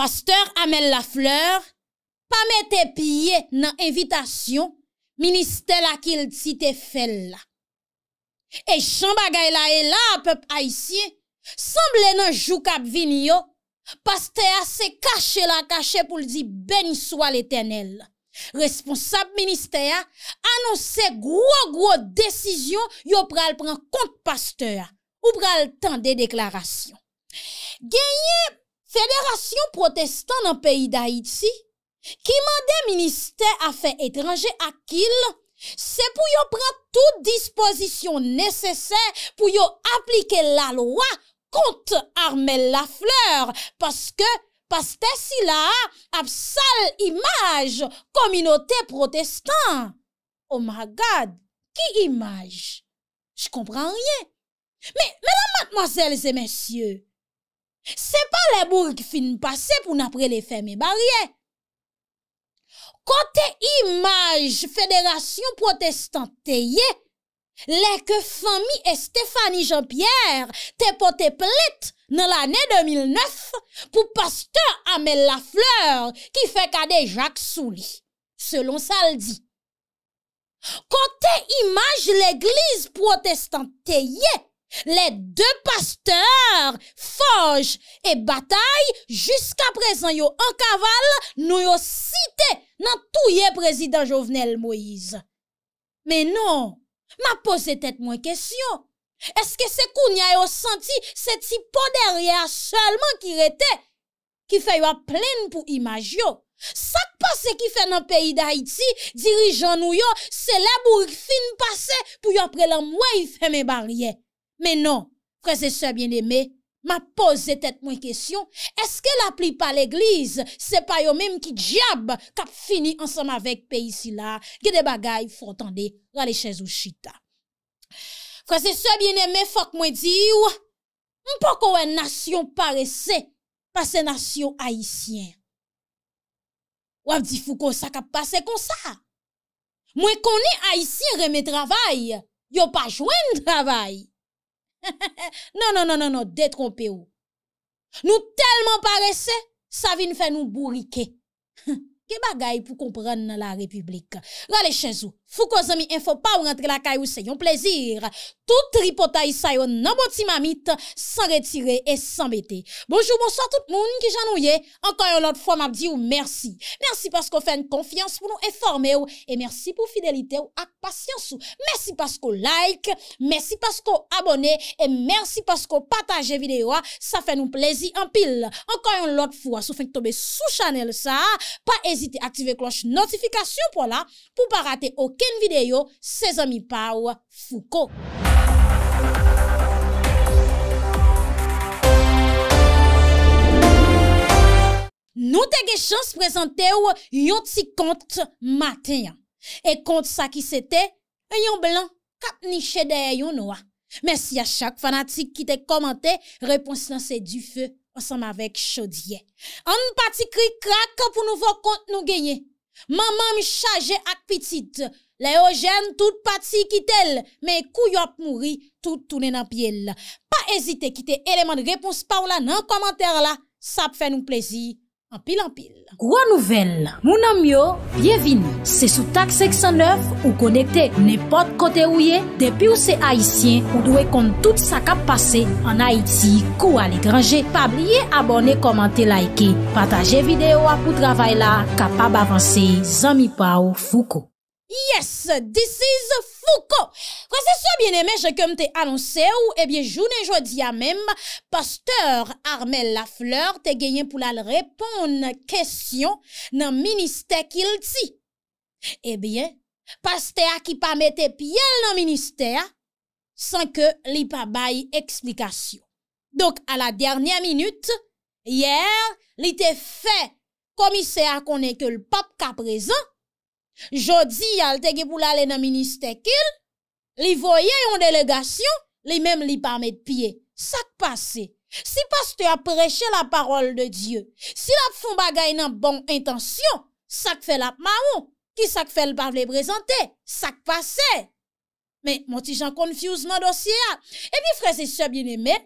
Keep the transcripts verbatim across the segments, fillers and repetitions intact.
Pasteur Armel Lafleur pas mette pied dans invitation ministère la qu'il cité fait là. Et chan bagay la et là peuple haïtien semble nan jou k'ap vini yo pasteur se caché la caché pour dire béni soit l'Éternel. Responsable ministère annoncer gros gros décision yo pral pran compte pasteur ou pral tan de déclaration. Gagné Fédération protestante dans le pays d'Haïti, qui mandait ministère affaires étrangères à qui c'est pour yon prendre toute disposition nécessaire pour yon appliquer la loi contre Armel Lafleur, parce que pasteur si là a sale image communauté protestante. Oh my God, qui image? Je comprends rien. Mais, mesdames, mademoiselles et messieurs, c'est pas les bourgs qui finissent passer pour n'après les fermer barrières. Côté image fédération protestante, les que famille et Stéphanie Jean-Pierre te porté plainte dans l'année deux mille neuf pour pasteur Armel Lafleur qui fait cadet Jacques Souli, selon ça le dit. Côté image l'église protestante, les deux pasteurs, Forge et Bataille, jusqu'à présent, yo en cavale, nous yo cité dans tout le président Jovenel Moïse. Mais non, m'a posé tête moins question. Est-ce que c'est Kounia yo senti, c'est si peu derrière seulement qui était, qui fait yo pleine pour image yo? Ça passe qui fait dans le pays d'Haïti, dirigeant nous yo, c'est la bourre fin passé pour yo après la mouille fait mes barrières. Mais non, frères et sœurs bien-aimés, m'a posé tête moins question. Est-ce que l'appli par l'église, c'est pas eux même qui diable qui a fini ensemble avec pays si là, qui des bagailles faut entendre dans les chaises ou chita. Frères et sœurs bien-aimés, faut que moi dire, m'poko une nation paresse, pas une nation haïtienne. Ou a dit Foucault ça qu'a passé comme ça. Moi connais haïtien remet travail, yo pas joindre travail. non, non, non, non, non, détrompez-vous. Nous tellement paresseux, ça vient faire nous bourriquer. Quel bagaille pour comprendre dans la République. Rale chez vous. Foucault zami, info pas ou rentre la caillou, c'est un plaisir. Tout tripotaille sa yon nan boti mamite, sans retirer et sans bêter. Bonjour, bonsoir tout le monde qui j'ennuie. Encore une autre fois, m'a dit ou merci. Merci parce qu'on fait une confiance pour nous informer ou. Et merci pour fidélité ou ak patience ou. Merci parce qu'on like, merci parce qu'on abonne, et merci parce qu'on partage vidéo. Ça fait nous plaisir en pile. Encore une autre fois, si vous faites tomber sous channel ça, pas hésiter à activer cloche notification pour là, pour pas rater aucun Ken vidéo, ses amis Pau Foucault. Nous te chance présenter yon ti compte matin. Et compte ça qui c'était, yon blanc, kap niche derrière yon noir. Merci à chaque fanatique qui te commenté, réponse lancée du feu, ensemble avec Chaudier. En parti cri crack pour nouveau compte nous gagner. Maman me charge ak petite. Léogène, toute partie qui tel, mais kouyop mouri, tout tourne dans pied. Pas hésiter, quitter élément de réponse par là, dans commentaire là, ça fait nous plaisir. En pile en pile. Gros nouvelle, mon ami yo, bienvenue. C'est sous taxe six cent neuf ou connecté n'importe côté où yé. Depuis ou c'est haïtien, ou doit compte tout ça qui a passé en Haïti, ou à l'étranger. Pas oublier abonner, commenter, liker, partager vidéo pour travail là, capable avancer. Zami Pau Foucault. Yes, this is Foucault. Quand c'est ça bien aimé, je comme t'ai annoncé ou, eh bien, journée jodi à même, pasteur Armel Lafleur te gagné pour la répondre question dans ministère qu'il dit. Eh bien, pasteur qui pas mette pied dans ministère sans que li pa bay explication. Donc, à la dernière minute, hier, li te fait commissaire qu'on est que le pape ka présent. Jodi, al te ge pou l'ale nan ministère qu'il, li voye yon délégation, li même li pa met pied. Ça passe. Si pasteur a prêché la parole de Dieu, si la fon bagay nan bon intention, ça fait la maron, qui ça fait le parler présenter, ça passe. Mais mon ti jan confuse nan dossier. Et puis frères et sœurs bien-aimés,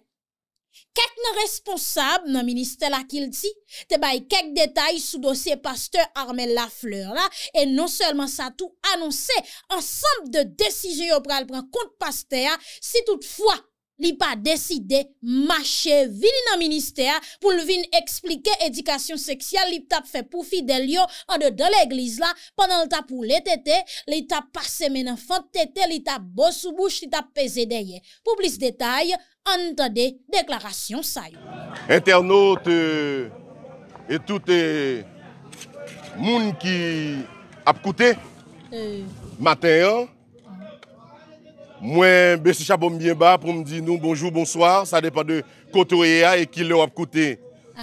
Quelques responsables dans le ministère la qu'il dit, te bay quelques détails sous dossier pasteur Armel Lafleur là et non seulement ça tout annoncé ensemble de décisions pral prendre contre pasteur si toutefois il pas décidé marcher vini dans ministère pour le vin expliquer éducation sexuelle il t'a fait pour fidèle yo en dedans l'église là pendant le t'a pour l'été il t'a passé maintenant fante tété il t'a beau sous bouche il t'a pesé derrière pour plus de détails entendez déclaration ça internautes euh, et tout euh, monde qui a écouté euh. matin moi, je suis bien bas pour me dire nous bonjour, bonsoir. Ça dépend de Kotoéa et qui l'a écouté.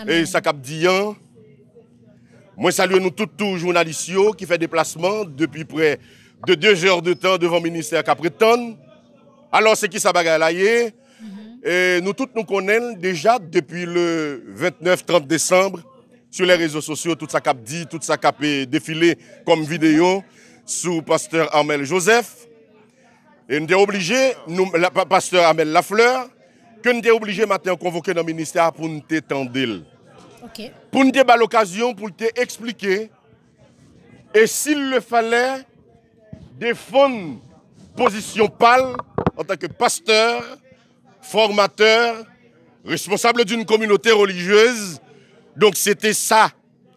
Et ça cap dit. Moi, salue nous tous les journalistes qui font déplacement depuis près de deux heures de temps devant le ministère Capretton. Alors, c'est qui ça bagaille? Et nous tous nous connaissons déjà depuis le vingt-neuf trente décembre sur les réseaux sociaux, tout ça cap dit, tout ça cap défilé comme vidéo sous pasteur Armel Joseph. Et nous sommes obligés, nous, la, pasteur Armel Lafleur, que nous sommes obligés maintenant de convoquer dans le ministère pour nous tendre. Okay. Pour nous donner l'occasion, pour nous expliquer. Et s'il le fallait, défendre position pâle en tant que pasteur, formateur, responsable d'une communauté religieuse. Donc c'était ça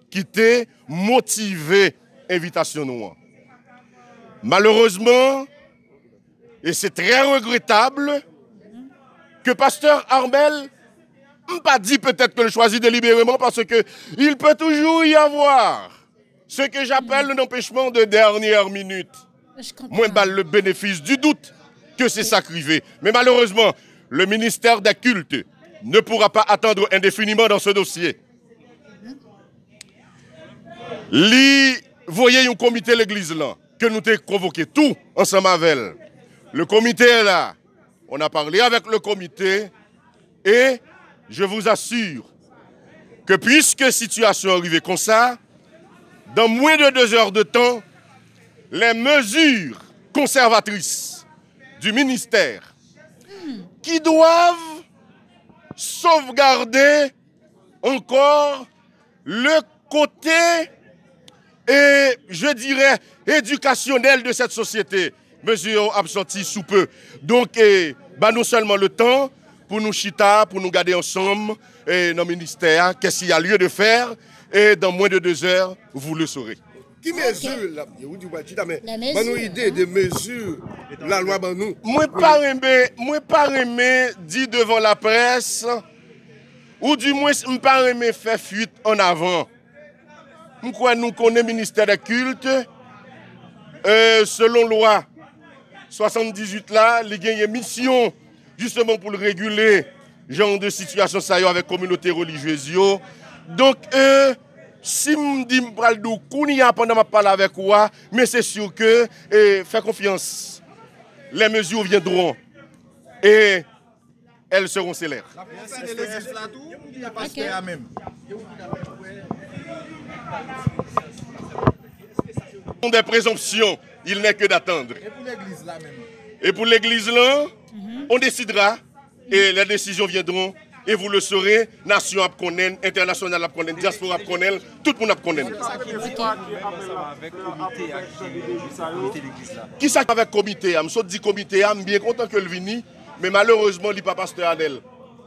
qui était motivé l'invitation. Malheureusement, et c'est très regrettable que pasteur Armel n'a pas dit peut-être que le choisit délibérément parce qu'il peut toujours y avoir ce que j'appelle mmh. l'empêchement de dernière minute. Moi, bah, le bénéfice du doute que c'est sacrifié. Mais malheureusement, le ministère des Cultes ne pourra pas attendre indéfiniment dans ce dossier. Li, voyez un comité de l'église là, que nous t'ai convoqué tout ensemble avec elle. Le comité est là, on a parlé avec le comité et je vous assure que puisque la situation est arrivée comme ça, dans moins de deux heures de temps, les mesures conservatrices du ministère qui doivent sauvegarder encore le côté, et je dirais, éducationnel de cette société. Mesures absenties sous peu. Donc, eh, bah non seulement le temps pour nous chita, pour nous garder ensemble eh, dans le ministère, qu'est-ce qu'il y a lieu de faire, et dans moins de deux heures, vous le saurez. Qui mesure là? Vous dites, mais nous idée de mesure, la loi, nous. Moi, pas aimé, moi, pas aimé, dit devant la presse, ou du moins, je ne pas aimé faire fuite en avant. Nous connaissons le ministère des Cultes, euh, selon loi. soixante-dix-huit là, il y a une mission justement pour le réguler genre de situation ça y avec communauté religieuse. Donc euh, si je dis pral dou kounia pendant ma parler avec quoi, mais c'est sûr que eh, fais confiance. Les mesures viendront et elles seront célèbres. Okay. Des présomptions, il n'est que d'attendre. Et pour l'église là, mm-hmm. on décidera et les décisions viendront et vous le saurez, nation à connaître, internationale à connaître, diaspora à connaître, tout le monde à connaître. Qui ça avec comité? Je dis comité, je suis bien content que le vini, mais malheureusement, il n'y a pas pasteur Armel.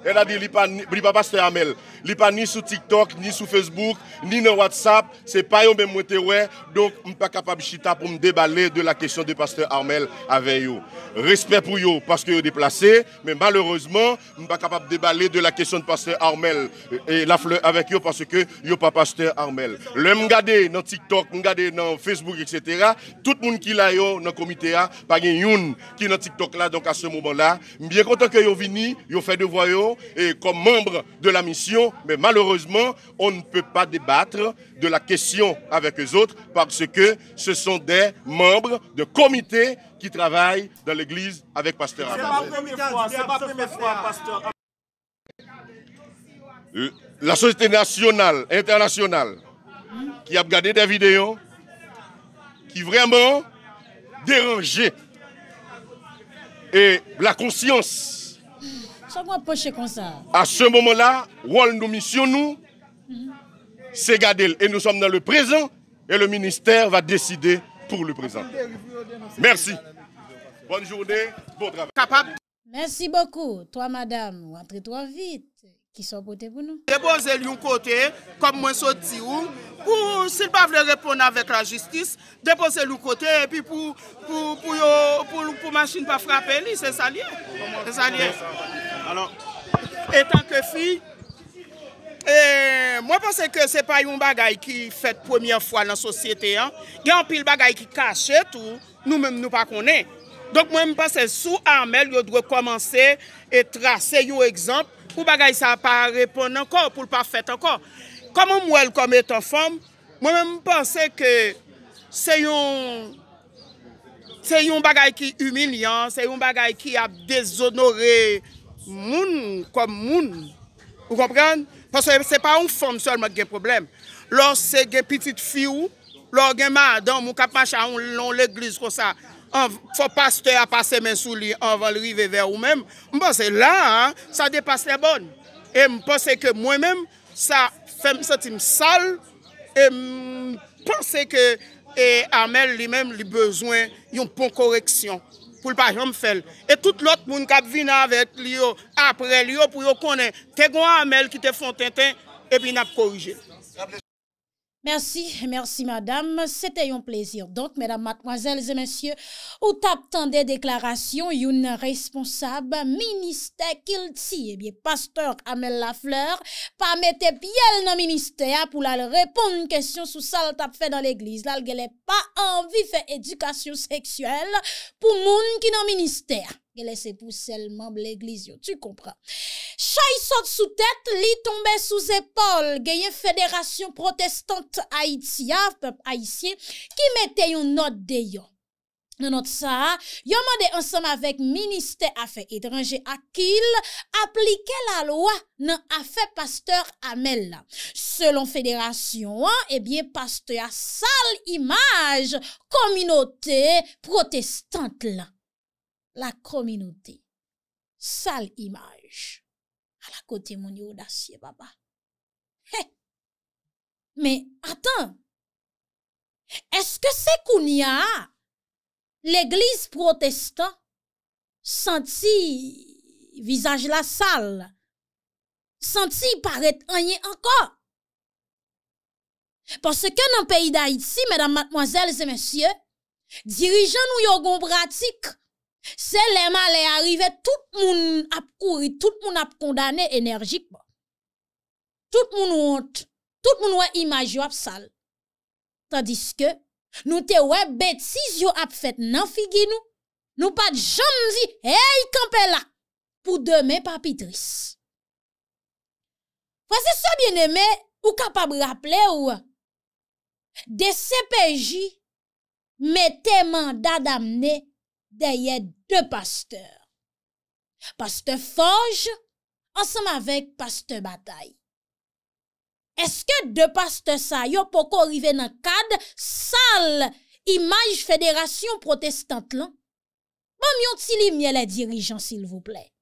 Elle a dit, il pas pasteur Armel. Il pas ni sur TikTok, ni sur Facebook, ni sur WhatsApp. Ce n'est pas eux même ouais. Donc, je ne suis pas capable de chita pour me déballer de la question de pasteur Armel avec eux. Respect pour eux parce qu'ils sont déplacés. Mais malheureusement, je ne suis pas capable de déballer de la question de pasteur Armel et Lafleur avec eux parce que ils sont pas pasteur Armel. Le m'gade dans TikTok, m'gade dans Facebook, et cetera. Tout le monde qui l'a dans le comité, pas de qui dans TikTok là. Donc, à ce moment-là, je suis bien content que vous venez, vous faites devoir. Et comme membre de la mission, mais malheureusement, on ne peut pas débattre de la question avec les autres parce que ce sont des membres de comités qui travaillent dans l'église avec pasteur Armel. C'est pas la première fois, pasteur. La société nationale, internationale, qui a regardé des vidéos, qui vraiment dérangeaient et la conscience À ce moment-là, nous mission nous, c'est garder. Et nous sommes dans le présent et le ministère va décider pour le présent. Merci. Bonne journée, bon travail. Capable. Merci beaucoup. Toi, madame, entrez toi vite. Qui sont pour nous? Déposez lui un côté, comme moi sorti ou, pour s'il pas veut répondre avec la justice, déposez lui un côté et puis pour pour pour pour pour machine pas frapper lui, c'est ça lié. C'est ça lié. Alors, étant que fille, et moi pense que c'est pas une bagaille qui fait première fois dans la société hein. Il y a un pile bagaille qui cache tout, nous même nous pas connaît. Donc moi je pense que sous Armel, il doit commencer et tracer un exemple. Pour bagaille ça pas répondre encore, pour pas faire encore. Comment moi elle comme étant femme, moi même penser que c'est un c'est un bagaille qui humiliant, c'est un bagaille qui a déshonoré moun comme moun. Vous comprenez? Parce que c'est pas une femme seulement qui a problème. Lorsque c'est une petite fille, lorsque c'est madame ou qui marche dans l'église comme ça, faut pasteur à passer mes sous lui avant le river vers ou même. Je pense que là, hein, ça dépasse les bonnes. Et je pense que moi-même, ça fait me sentir sale. Et je pense que et Armel lui-même lui besoin d'une bonne correction pour ne pas jamais faire. Et tout l'autre monde qui vient avec lui, après lui, pour qu'on connaisse. C'est Armel qui te font tintin et puis il n'a pas corrigé. Merci, merci madame. C'était un plaisir. Donc, mesdames, mademoiselles et messieurs, ou tap tan des déclarations, une responsable ministère qu'il ti, eh bien, pasteur Armel Lafleur, pas mette pied dans ministère pour la répondre une question sous ça tap fait dans l'église. Là, elle n'a pas envie faire éducation sexuelle pour moun qui dans ministère. Laissez pour seulement l'église, tu comprends. Chay saute sous tête, li tombé sous épaule. Gagne fédération protestante haïtien, peuple haïtien, qui mettait une note d'ailleurs. Dans notre ça, yon mande ensemble avec ministère affaires étrangères à qui appliquer la loi dans affaire pasteur Armel. Selon fédération, eh bien pasteur a sale image communauté protestante là. La communauté, sale image. À la côté, mon yo d'acier, papa. Hey. Mais attends, est-ce que c'est qu'on y a l'église protestante senti visage la sale, senti paraître rien encore? Parce que dans le pays d'Haïti, mesdames, mademoiselles et messieurs, dirigeants nous yon gon pratique. C'est les mal est arrivé, tout le monde a couru, tout le monde a condamné énergiquement. Tout le monde a honte, tout le monde a image a sale. Tandis que nous te ouais bêtises yo a fait nan figi nous, nous pas jamais dit hey campé là pour demain papitris. Parce que ça bien aimé ou capable rappeler ou des C P J mettez mandat d'amener derrière deux pasteurs. Pasteur Forge, ensemble avec Pasteur Bataille. Est-ce que deux pasteurs ça, yo poko arriver dans le cadre, sale, image fédération protestante là? Bon, yon ti limye les dirigeants, s'il vous plaît.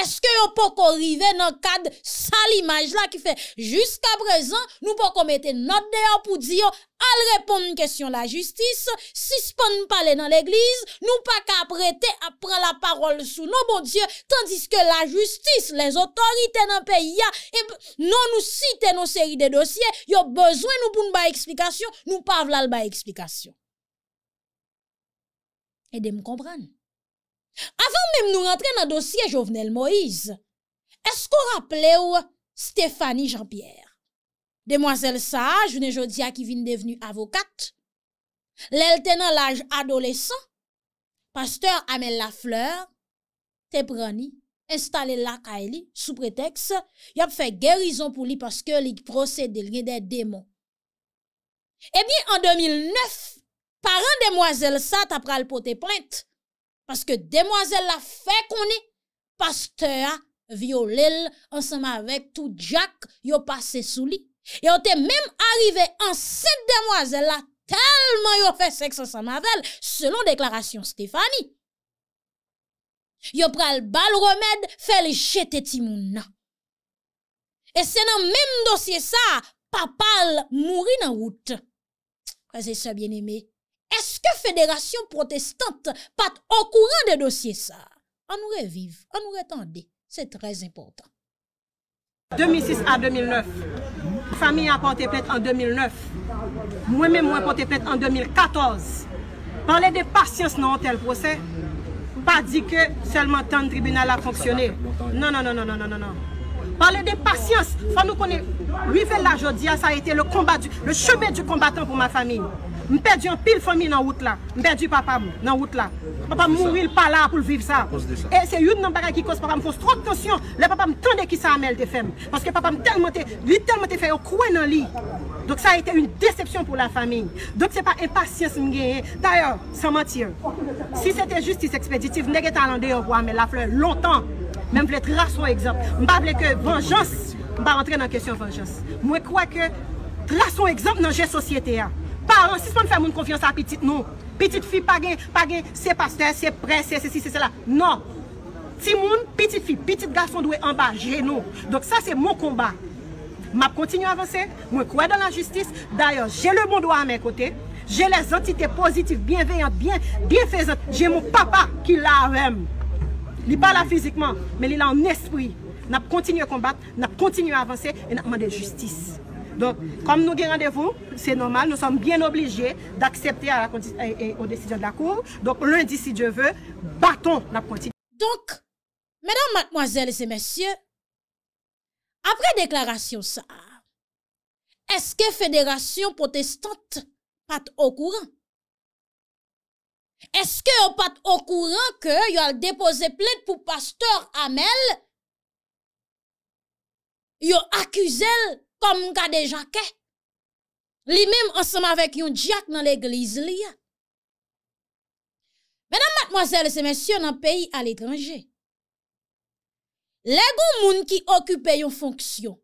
Est-ce que yo poko arriver dans le cadre, sale image là qui fait, jusqu'à présent, nous poko mette notre dehors pour dire, al répondre une question la justice, suspend parler dans l'église, nous pas qu'à prêter à prendre la parole sous nos bon Dieu, tandis que la justice, les autorités dans le pays, non nous citer nos séries de dossiers, yon besoin nous pour nous ba explication, nous pas v'la ba explication. Et de me comprendre. Avant même nous rentrer dans le dossier Jovenel Moïse, est-ce qu'on rappelait Stéphanie Jean-Pierre? Demoiselle ça, je ne jodi a qui vient devenue avocate. L'elle te dans l'âge adolescent. Pasteur Armel Lafleur te prani, installé la kaili sous prétexte, y a fait guérison pour lui parce que li procède li des démons. Eh bien en deux mille neuf, parents demoiselle ça t'a pral porter plainte parce que demoiselle la fait qu'on est pasteur violel ensemble avec tout Jack yo passé sous lui. Et on t'est même arrivé en cette demoiselle là, tellement yon fait sexe ensemble avec elle, selon déclaration Stéphanie. Yo pral bal remède, fait le jeter timoun. Et c'est dans même dossier ça, papal mourit dans route. Frères et sœurs bien-aimés, est-ce que fédération protestante pas au courant de dossier ça? On nous revive, on nous retendait, c'est très important. deux mille six à deux mille neuf. Famille a porté plainte en deux mille neuf. Moi-même, moi, porté plainte en deux mille quatorze. Parler de patience dans tel procès, pas dit que seulement tant le tribunal a fonctionné. Non, non, non, non, non, non, non. Parler de patience, faut nous connaître. Rivel la Jodia, ça a été le combat, du, le chemin du combattant pour ma famille. Je perdu en pile famille dans la route là. Je perdu papa dans la route là. Papa mourir pas là pour vivre ça. Et c'est une chose qui cause papa me pose trop de tension. Le papa me tendait qui ça amène de faire. Parce que papa me tellement te, lui tellement te fait au coin dans le lit. Donc ça a été une déception pour la famille. Donc c'est pas impatience que j'ai. D'ailleurs, sans mentir, si c'était justice expéditive, je n'ai pas allé voir Armel Lafleur longtemps. Même les traces sont exemple. Je ne veux pas que vengeance, je ne vais pas rentrer dans la question de vengeance. Moi, je crois que traces sont exemple dans la société. Parents, si on fait mon confiance à petite, non. Petite fille, pas gain, pas gain, c'est pasteur, c'est prêtre, c'est ceci, c'est cela. Non. Petit monde, petite fille, petite garçon doit en bas, genou. Donc ça, c'est mon combat. Je continue à avancer, je crois dans la justice. D'ailleurs, j'ai le bon droit à mes côtés. J'ai les entités positives, bienveillantes, bien, bienfaisantes. J'ai mon papa qui l'a même. Il n'est pas là physiquement, mais il est en esprit. Nous continuons à combattre, nous continuons à avancer et nous demandons justice. Donc, comme nous avons rendez-vous, c'est normal, nous sommes bien obligés d'accepter aux décisions de la Cour. Donc, lundi, si Dieu veut, battons la continuité. Donc, mesdames, mademoiselles et messieurs, après déclaration ça, est-ce que fédération protestante pas au courant? Est-ce que vous n'êtes pas au courant que vous avez déposé plainte pour pasteur Armel? Vous avez accusé comme Gade Jacques. Lui-même ensemble avec un diacre dans l'église. Mesdames, mademoiselles et messieurs, dans le pays à l'étranger, les gens qui occupent une fonction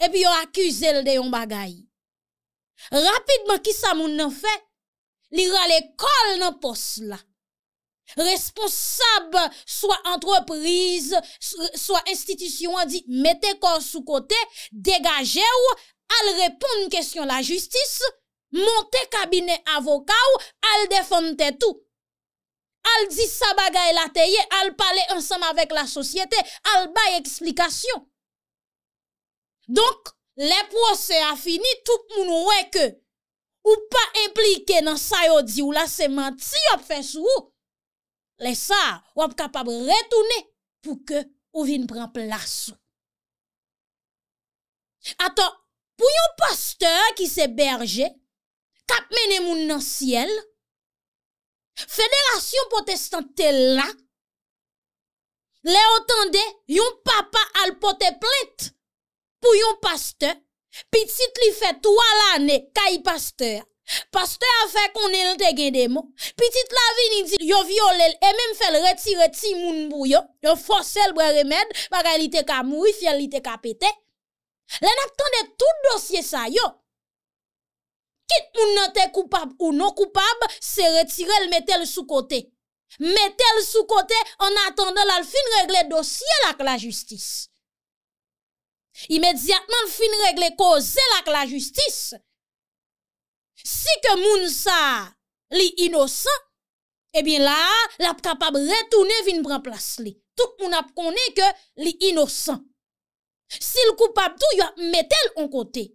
et puis vous accusez de yon bagay. Rapidement, qui ça moun fait? L'ira l'école dans poste là. Responsable, soit entreprise, soit institution, on dit, mettez corps sous côté, dégagez ou, al répondre question la justice, montez cabinet avocat ou, al défendre tout. Al dit sa bagay la teye, al parler ensemble avec la société, al bay explication. Donc, les procès a fini, tout moun wè que, ou pas impliqué dans ça yo di ou la c'est menti ou fait sou ou les ça ou capable retourner pour que ou vienne prendre place. Attends, pour yon pasteur qui se berger cap mené moun nan ciel, fédération protestante là les entendé yon papa al porter plainte pour yon pasteur. Petit li fait trois l'année, kay pasteur. Pasteur a fait qu'on est l'te gen des mots. Petit la vini dit, yo violel, et même fait le retire ti moun bouyo. Yo force le bre remède, bagay li te ka mouri, fiel li te ka pété. Le n'aptan de tout dossier sa yo. Kit moun nan te coupable ou non coupable, se retire le mette le sous côté. Mette le sous côté en attendant la fin régler dossier la la justice. Immédiatement, le fin règle cause la la justice. Si que moun sa li innocent, eh bien là, la capable retourner vin prendre place li. Tout moun a connaît que li innocent. Si le coupable tout, yo mettel en côté.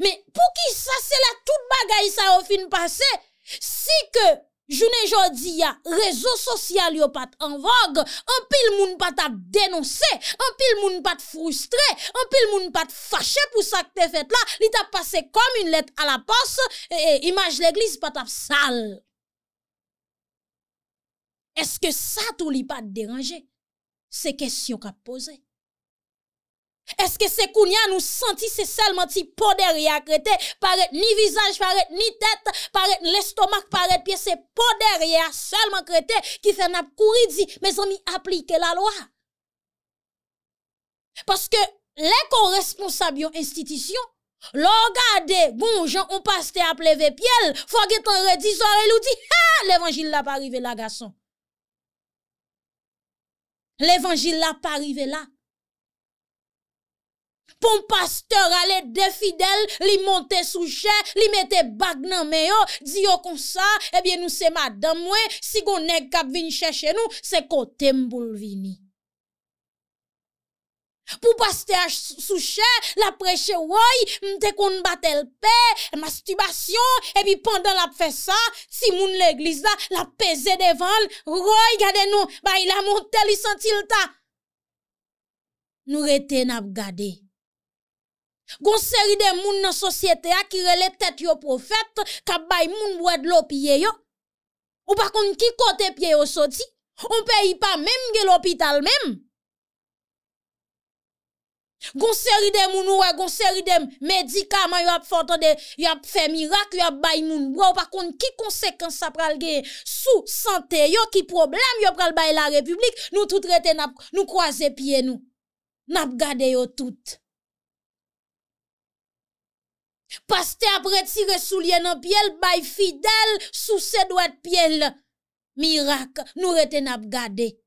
Mais pour qui ça c'est la toute bagaille ça au fin passé, si que journée jodi ya réseau social yo pat en vogue, en pile moun pat a dénoncé, en pile moun pat frustré, en pile moun pat fâché pour ça que t'es fait là, li t'a passé comme une lettre à la poste et image l'église pat a sale. Est-ce que ça tout li pas dérangé? C'est question qu'a posé. Est-ce que c'est qu'on nous senti c'est seulement si pot derrière crété, paraît ni visage, paraît ni tête, paraît l'estomac, paraît pied, c'est pot derrière seulement crété qui fait n'a courir dit mes amis appliquer la loi. Parce que les co-responsables institution, l'orgade bon gens on passe te appeler Vepiel, faut que t'en redis soirée lui dit ah l'évangile là pas arrivé là garçon. L'évangile là pas arrivé là. Pour pasteur aller des fidèles, li monter sous chè, li mette bag nan men yo, di yo comme ça, eh bien nous c'est madame moi, si gon nèg k'ap vinn chercher nous, c'est côté m'boul vini. Pour pasteur sous chè, la prêcher woy, m'te kon batel paix, masturbation, et puis pendant la fait ça, si moun l'église là, la peser devant, woy gade nous, ba il a monté, il senti le ta. Nous rete n'a gade. Gon série de moun nan société a qui relè tête yo prophète, ka bay moun bois de l'eau pied yo. Ou par contre qui côté pied yo sorti, on paye pas même gè l'hôpital même. Gon série de moun ou gon série de médicaments yo a fòtan de yo a fait miracle, yo a bay moun bois, ou par contre qui conséquence ça pral gè sous santé yo, qui problème yo pral bay la République, nous tout traité n'a nous croiser pied nous. N'a gade yo tout. Pasteur après tirer soulier dans pied bay fidèle sous ses doigts de pied miracle nous rete n'a gardé.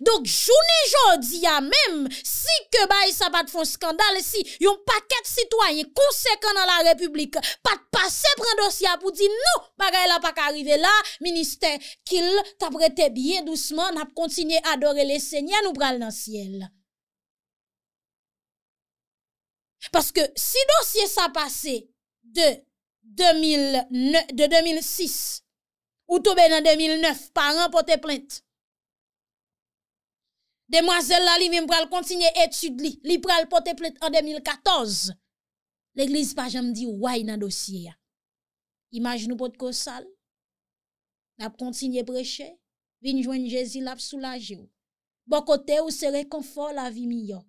Donc journée jodi a même si que bay ça pas de fond scandale si yon paquet citoyen conséquent dans la République pas de passer prendre dossier pour dire non bagay la pas arrivé là ministère qu'il t'a prêté bien doucement n'a continuer adorer le Seigneur nous pral dans ciel. Parce que si dossier ça passé de deux mille neuf, de deux mille six ou tombé dans deux mille neuf par an porter plainte. Demoiselle la li vinn pral continuer étude li, li pral porter plainte en deux mille quatorze. L'église pas jamais dit ouai dans dossier ya. Image nous pot ko sal. N'a continuer prêcher, vinn joindre Jésus l'a soulager. Bon côté ou se réconfort la vie meilleure.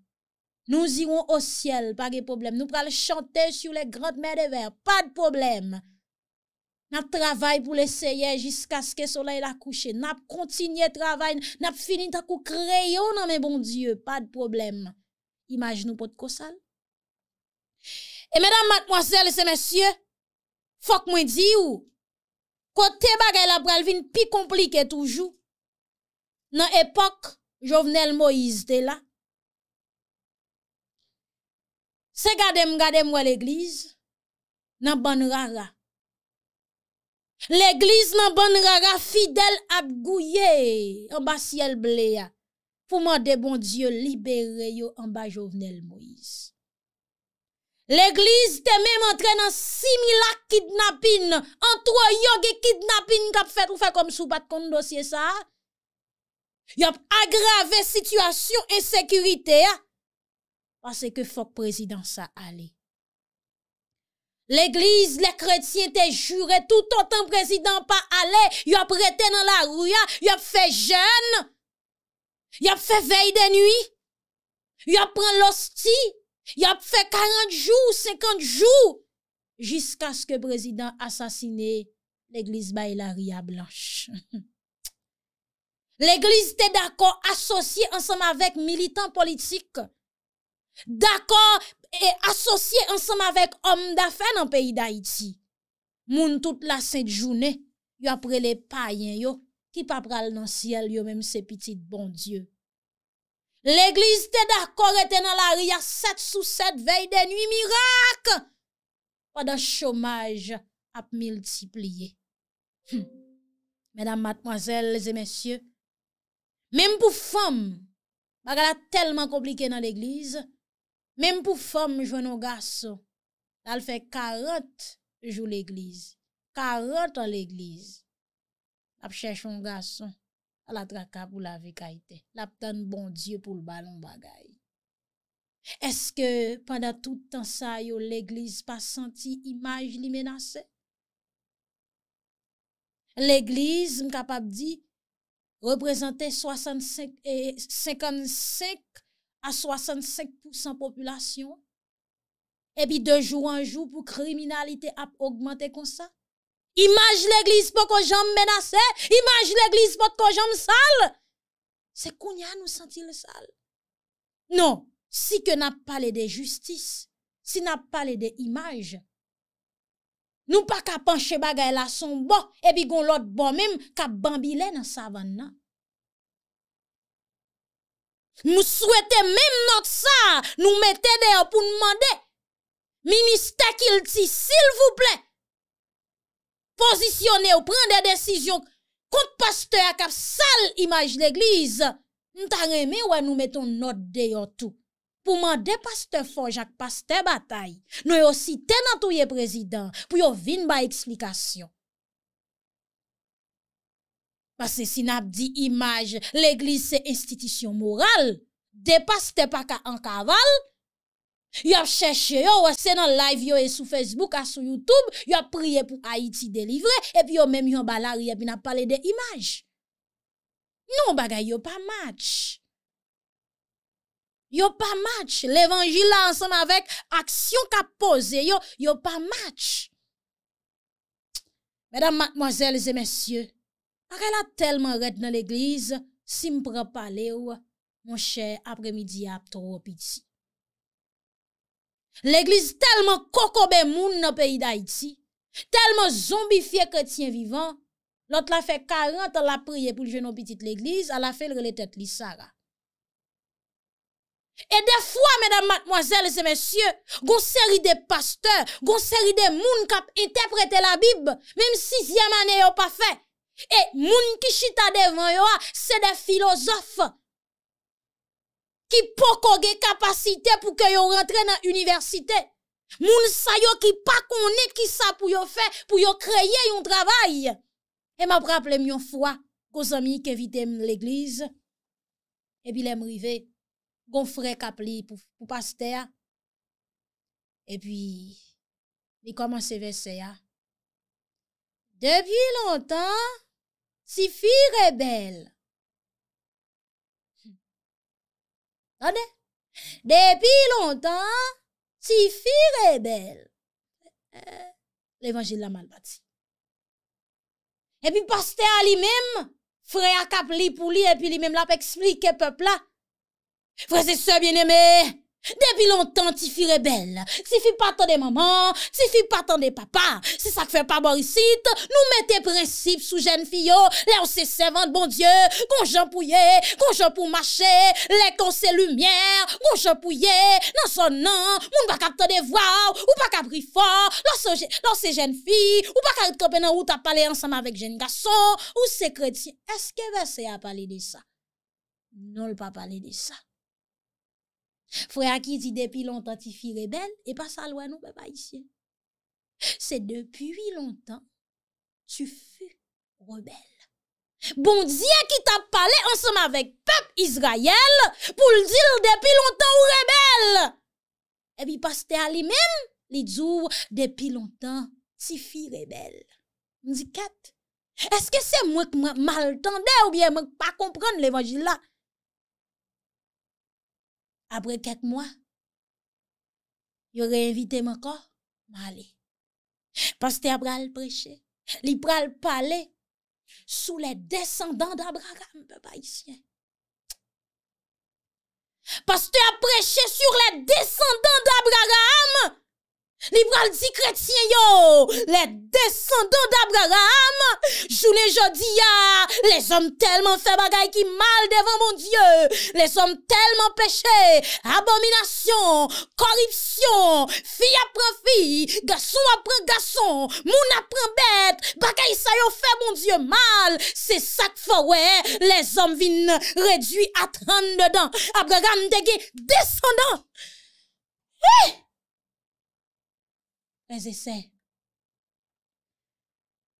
Nous irons au ciel, pas de problème. Nous pral chanter sur les grandes mers de verre, pas de problème. Nous travaillons pour l'essayer jusqu'à ce que le soleil la couche. Nous continuons de travailler, nous finissons à coup crayon, non mais bon Dieu, pas de problème. Image nous pas de kosal. Et mesdames, mademoiselles et messieurs, faut que moi dis ou, côté bagay la pral vin pi compliqué toujours. Dans l'époque, Jovenel Moïse était là. C'est gade m'gade moi l'église, nan ban rara. L'église nan ban rara fidèle ap gouye, en bas ciel blé, pour mande bon Dieu libérer yo en bas Jovenel Moïse. L'église te même entré dans simila kidnapping, entre yo ge kidnapping k'ap fait ou fait comme sou pat kon dossier ça. Y ap aggravé situation insécurité. Parce que faut que président ça allait. L'église, les chrétiens te juré tout autant président pas aller, y a prêté dans la rue, y a fait jeûne, y a fait veille de nuit, y a pris l'hostie, y a fait quarante jours, cinquante jours, jusqu'à ce que président assassiné l'église Bailaria Blanche. L'église était d'accord associée ensemble avec militants politiques. D'accord et associé ensemble avec homme d'affaires dans le pays d'Haïti. Moun toute la sainte journée, yo après les païens yo qui pa pral dans ciel yo même ces petits bon Dieu. L'église était d'accord était dans la ria sept sous sept veille de nuit miracle. Pendant chômage a multiplié. Hm. Mesdames, mademoiselles et messieurs, même pour femmes, bagala tellement compliqué dans l'église. Même pour femme, jeune ou garçon, elle fait quarante jours l'église. quarante ans l'église. Elle cherche un garçon. Elle a traqué pour la vie kaite. Elle a bon Dieu pour le ballon bagay. Est-ce que pendant tout temps ça, l'église pas senti image li menacée? L'église, m'capable dit, représenter soixante-cinq à soixante-cinq pour cent population et puis de jour en jour pour criminalité a augmenté comme ça. Image l'église pour que j'en menace, image l'église pour que j'en sale. C'est qu'on y a nous senti le sale. Non, si que n'a parlé de justice, si n'a parlé de image, nous pas qu'à pencher bagay la son bon et puis gon l'autre bon même qu'à bambilé dans savane. Nous souhaitons même notre ça, nous mettez d'ailleurs pour demander. Ministère Kilti, s'il vous plaît, positionnez ou prenez des décisions contre pasteur à cap sale image l'église. Nous t'arrêtons ouais nous mettons notre d'ailleurs tout. Pour demander pasteur Forge et pasteur Bataille, nous y aussi tenant tout le président pour y venir par explication. Parce que si n'a dit image, l'église c'est institution morale, dépasse te pas en cavale. Y a cherché yo, c'est dans live yo et sur Facebook et sur YouTube, y a prié pour Haïti délivré et puis yo même yon balari et puis n'a parlé de image. Non bagay yo pas match. Yo pas match, l'évangile là ensemble avec action qu'a posé yo, yo pas match. Mesdames, mademoiselles et messieurs, elle a tellement raide dans l'église, si m'prend parler ou, mon cher après-midi a trop petit. L'église tellement kokobe moun dans pays d'Haïti, tellement zombifié chrétien vivant, l'autre la fait quarante ans la prier pour le jeune petite l'église, elle a fait le tête li Sarah. Et des fois, mesdames, mademoiselles et messieurs, gon série de pasteurs, gon série de moun kap interpréter la Bible, même sixième année yo pas fait. Et moun ki chita devant yo, c'est des philosophes qui poko gen capacité pour que yo rentre dans université. Moun sa yo qui pas connaît qui ça pour yo faire, pour yo créer un travail. Et m'a rappelé une fois, gros amis qui invité l'église. Et puis l'aime rivé, gon frère kapli pour pour pasteur. Et puis il commence verset ya. Depuis longtemps, si fille rebelle. Attendez. Depuis longtemps, si fille rebelle. Euh, L'évangile l'a mal bâti. Et puis, pasteur lui-même, frère cap li pour lui, et puis lui-même l'a expliqué peuple là. Frère, c'est ça bien-aimé. Depuis longtemps, ti fi rebelle. Ti fi pas tant de maman, ti fi pas tant de papa. C'est ça que fait pas Borisite. Nous mettez principe sous jeune fille, là où c'est servante, bon Dieu, qu'on j'en pouillé, qu'on j'en pour marcher, les qu'on c'est lumière, qu'on j'en pouillé, non son nom, moun pas capte de voir, ou pas capri fort, là c'est jeune fille, ou pas capte camper dans route à parler ensemble avec jeune garçon, ou c'est chrétien. Est-ce que verset a parlé de ça? Non, le pas parlé de ça. Frère qui dit depuis longtemps ti fi rebelle et pas ça loin nous papa ici. C'est depuis longtemps tu fus rebelle. Bon Dieu qui t'a parlé ensemble avec peuple Israël pour le dire depuis longtemps ou rebelle. Et puis pasteur lui-même, il dit depuis longtemps ti fi rebelle. On dit quatre. Est-ce que c'est moi qui mal tendais ou bien moi pas comprendre l'évangile là? Après quelques mois, il aurait invité mon corps, m'aller. Parce que Abral prêchait, il pral parler sous les descendants d'Abraham, papa ici. Parce que a prêché sur les descendants d'Abraham, il pral dit chrétien yo, les descendants d'Abraham, journée jodi ya, les hommes tellement fait bagay qui mal devant mon Dieu, les hommes tellement péché, abomination, corruption, fille après fille, garçon après garçon, moun après bête, bagay ça yo fait mon Dieu mal, c'est ça que fait ouais, les hommes viennent réduits à trente dedans, Abraham dégé descendant. Hey! Les essais.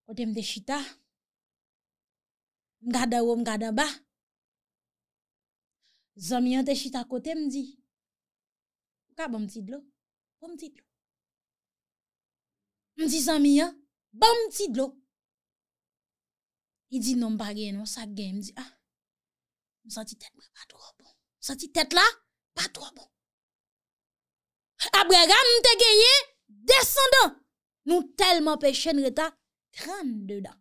Au thème de chita, m'gade ou m'gade en bas. Zamian de chita côté m'di. Ka bon petit de l'eau. Bon petit de l'eau. M'di Zamian, bon petit de l'eau. Il dit non, pas gagné, non, ça gagne. M'di, ah, m'senti tête, pas trop bon. M'senti tête là, pas trop bon. Abraham te gagné. Descendant, nous tellement péché, nous étions trente-deux ans.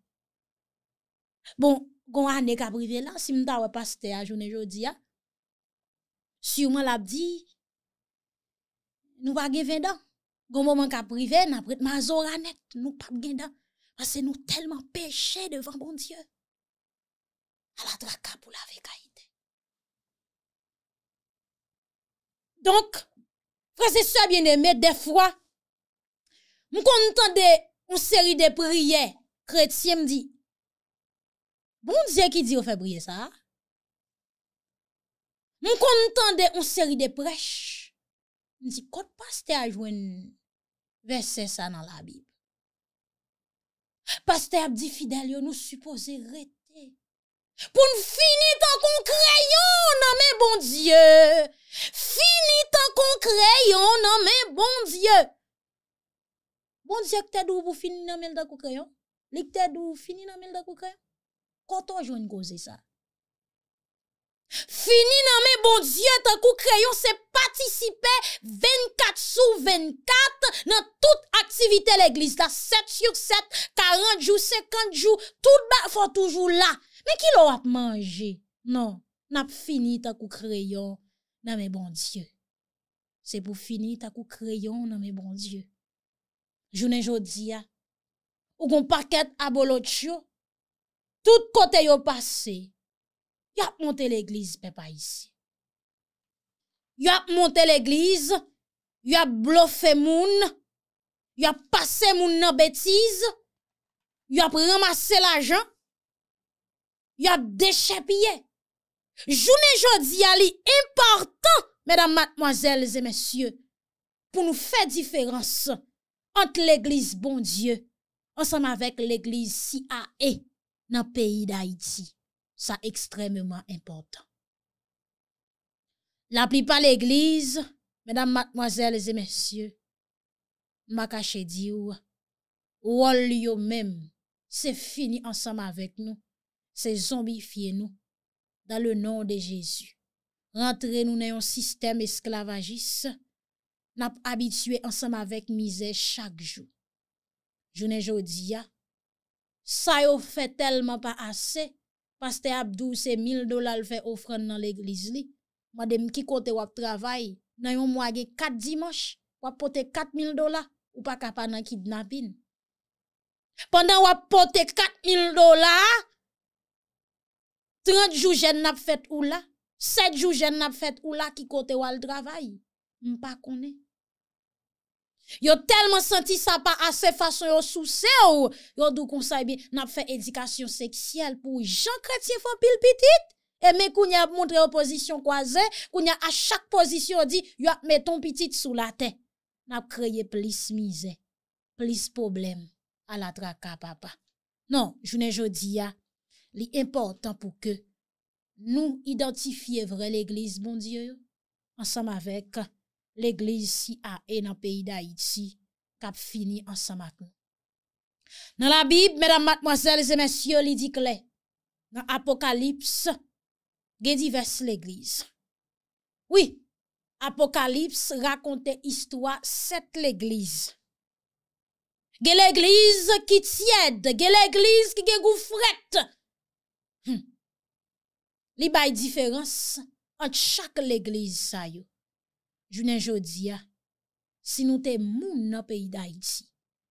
Bon, quand on est privé là, si m'ta wè pasteur à journée jodi a, sûrement l'a dit, nous pas gen vingt ans. Gon moment qu'a privé, n'a prête mazora net, nous pas gen ans. Parce que nous tellement péché devant bon Dieu. À la traka pour la vécaïté. Donc, frères et sœurs bien-aimés, des fois, nous entendons une série de prières chrétiens me dit, bon Dieu qui dit on fait prier ça. Nous entendons une série de prêches. Me dit, quand pasteur a joué verset ça dans la Bible. Pasteur a dit fidèle, nous supposons rester. Pour nous finir tant qu'on crayon, non mais bon Dieu. Fini tant qu'on crayon, non mais bon Dieu. Bon Dieu, que t'es d'où vous finissez dans le coup crayon? L'écter d'où finit dans le coup crayon? Quand on joue une cause ça? Fini non mais bon Dieu, tant qu'on crayon, c'est participer vingt-quatre sur vingt-quatre dans toute activité l'église. Là, sept sur sept, quarante jours, cinquante jours, tout le faut toujours là. Mais qui l'a mangé? Non, n'a pas fini ta kou crayon. Non mais bon Dieu. C'est pour finir ta kou crayon, non mais bon Dieu. Journée jodia. Ou gon paquet abolocho. Tout côté yo passé. Y a monté l'église papa ici. Y a monté l'église, y a bluffé moun, y a passé moun nan bêtise, y a ramassé l'argent. Y a déchapillé. Journée jodi a li important, mesdames, mademoiselles et messieurs, pour nous faire différence entre l'église bon Dieu, ensemble avec l'église C I A dans le pays d'Haïti. Ça extrêmement important. La plupart l'église, mesdames, mademoiselles et messieurs, m'a caché dit ou yo même, c'est fini ensemble avec nous. C'est zombifier nous dans le nom de Jésus. Rentrez nous dans un système esclavagiste. N'a habitué ensemble avec misère chaque jour. Journée jodia, ça yo fait tellement pas assez. Pasteur Abdou c'est mille dollars le fait offrande dans l'église li. Madame qui côté ou travail, dans un mois gè quatre dimanches, ou porter quatre mille dollars ou pas capable dans kidnapping. Pendant ou porter quatre mille dollars trente jours jeune n'a fait ou là, sept jours jeune n'a fait ou là qui côté ou al travail, m pa connait. Yo tellement senti ça pas assez façon yo souci ou, yo dou conseil bien, n'a fait éducation sexuelle pour gens chrétien font pile petite et mais kounya montre opposition croisée, kounya à chaque position dit yo met ton petite sous la tête. N'a créé plus misère, plus problème à la traka papa. Non, journée jodia l'important pour que nous identifions vrai l'église, bon Dieu, ensemble avec l'église C I A dans le pays d'Haïti, qui a fini ensemble avec nous. Dans la Bible, mesdames, mademoiselles et messieurs, il dit clair, dans Apocalypse, il y a diverses l'église. Oui, Apocalypse raconte histoire sept l'église. Il y a l'église qui tiède, il y a l'église qui gouffrette. Hmm. Li bay différence entre chaque l'église sa yo. Jounen jodia, si nous te moun nan pays d'Haïti,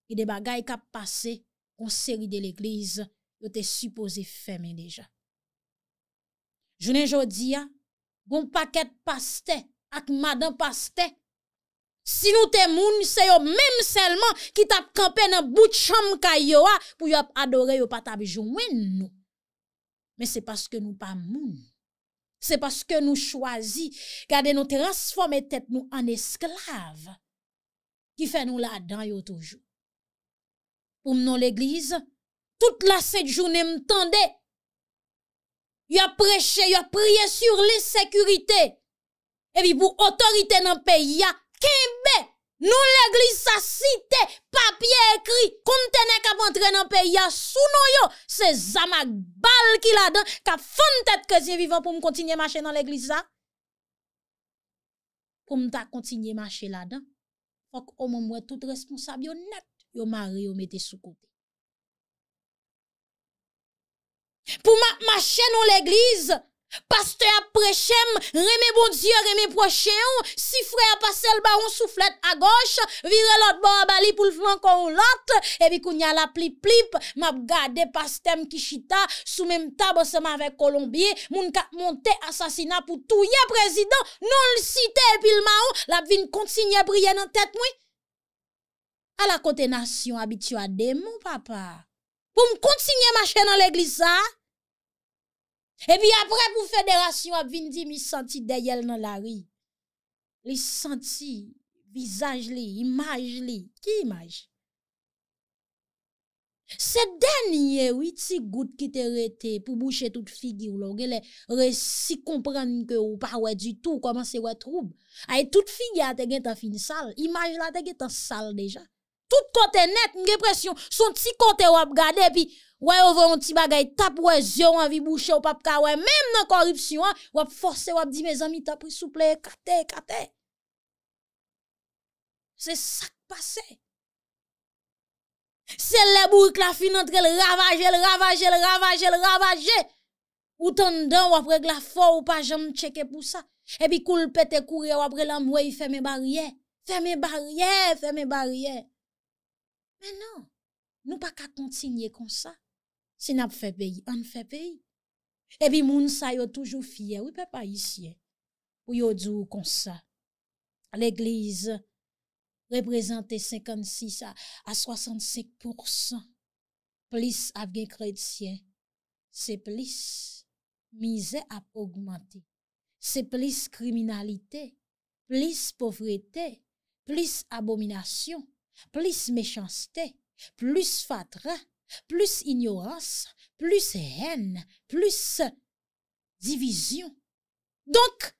et des bagay k'ap passé en série de l'église, yo te supposé fermer déjà. Jounen jodia, gon paquet pasteur ak madame pasteur. Si nous te moun, c'est yo même seulement qui tap campé nan bout chambre kayo a pour yo adorer yo pa tap joindre nous. Mais c'est parce que nous pas moun. C'est parce que nous choisis, garder nous transformer tête nous en esclaves, qui fait nous là-dedans yo toujours. Pour nous l'église, toute la sainte journée m'tendait. Y a prêché, y a prié sur l'insécurité. Et puis pour autorité dans le pays, kembe, nous l'église sa cité, papier écrit, conteneur qui rentre dans le pays, sous nous, c'est Zamak Bal qui l'a donné, qui a fondé tête chrétien vivant pour me continuer à marcher dans l'église. Pour me continuer à marcher là-dedans, faut que au moment tout responsable yo net, yo mari yo mette sous côté. Pour marcher dans l'église, Pasteur prêche, remet bon Dieu, remet prochain. Si frère passe le baron soufflette à gauche, vire l'autre bord à Bali pour le flanc l'autre. Et puis, qu'on y a la plip plip, m'a gardé pasteur qui chita, sous même table ensemble avec Colombier, moun ka monté assassinat pour tout yé président, non le cité et puis le maon, la vin continue à prier dans tête moi. À la côté nation habituée à des mon papa. Pour me continuer à marcher dans l'église ça. Et puis après, pour fédération, a vindi, mi senti d'elle dans la rue. Li senti, visage li, image li. Qui image? C'est dernier, oui, ti goutte qui te rete pour boucher toute figure, ou l'on réussi comprendre que ou pas ouais du tout, comment c'est ouais trouble. Aïe, toute figure te gen ta fin sale, image la te gen ta sale déjà. Tout côté net, m'ge pression, son petit côté ou ap gade, puis ouais, on voit un petit bagay, tap ou yeux, on a vu boucher ou pap ka, ouais, même dans corruption, ou ap forcer ou ap dit mes amis, t'as pris souple, kate, kate. C'est ça qui passe. C'est le bourg la fin entre le ravage, le ravage, le ravage, le ravage. Ou tendant ou après la fort ou pas jamais checker pour ça. Et puis coule pète courir ou après l'amoué, il fait mes barrières. Fait mes barrières, fait mes barrières. Mais non, nous pas qu'à continuer comme ça. Si nous fait pays, on fait pays. Et puis, moun sa yo toujours fier, oui, papa ici. Ou yo dou comme ça. L'église représente cinquante-six à soixante-cinq pour cent. Plus avgen chrétien, c'est plus misère à augmenter. C'est plus criminalité, plus pauvreté, plus abomination. Plus méchanceté, plus fatra, plus ignorance, plus haine, plus division. Donc,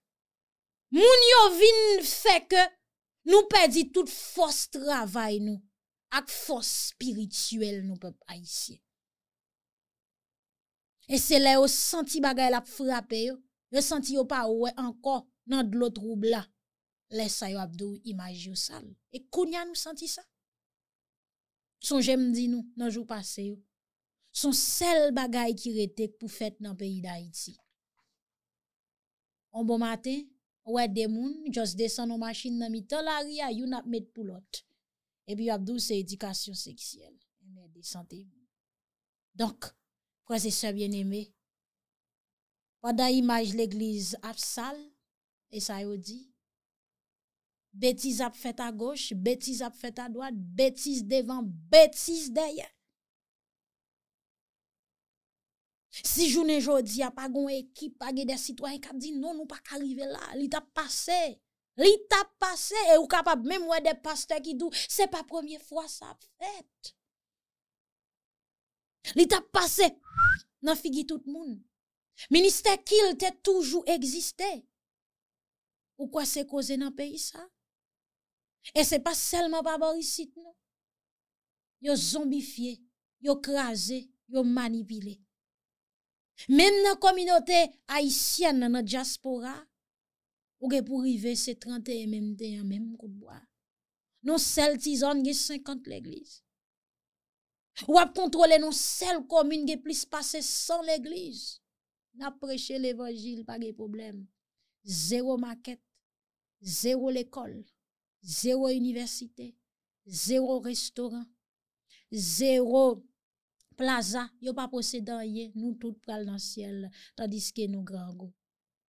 moun yo vin fait que nous perdons toute force travail nous, ak force spirituelle nous peuple haïtien. Et c'est là où senti bagay la frappé yo, yo senti yo pa oué encore dans de l'autre trouble là. Laisse yo abdou image yo sale. Et kounya nous senti ça. Son j'aime dit nous dans jour passé son seul bagay qui rete pour fête dans pays d'Haïti. On bon matin, ouais des moun juste descend nos machines dans mitan la ria, you n'a met pour l'autre. Et puis abdou c'est éducation sexuelle, mais de santé. Donc, frères et sœurs bien-aimés, pendant image l'église absale et ça yo dit bêtise à fait à gauche, bêtise à fait à droite, bêtise devant, bêtise derrière. Si journée jodi a pas gon équipe, pas des citoyens qui dit non, nous pas arriver là, il t'a passé. Il t'a passé et ou capable même ouais des pasteurs qui dou, c'est pas première fois ça fait. Il t'a passé dans figi tout le monde. Ministère qu'il t'a toujours existé. Ou quoi c'est causé dans pays ça? Et c'est pas seulement par Borisite, non. Yo zombifié, yo crasé, yo manipulé. Même dans la communauté haïtienne, dans la diaspora, ou que pour arriver, c'est trente et un même temps, même coup de bois. Non, seul tisane, il y a cinquante l'église. Ou à contrôler, non, seule commune, il y a plus passé sans l'église. N'a prêché l'évangile, pas de problème. Zéro maquette, zéro l'école. Zéro université, zéro restaurant, zéro plaza, yo pas possédant yé, nous tout pral dans le ciel, tandis que nous grand go.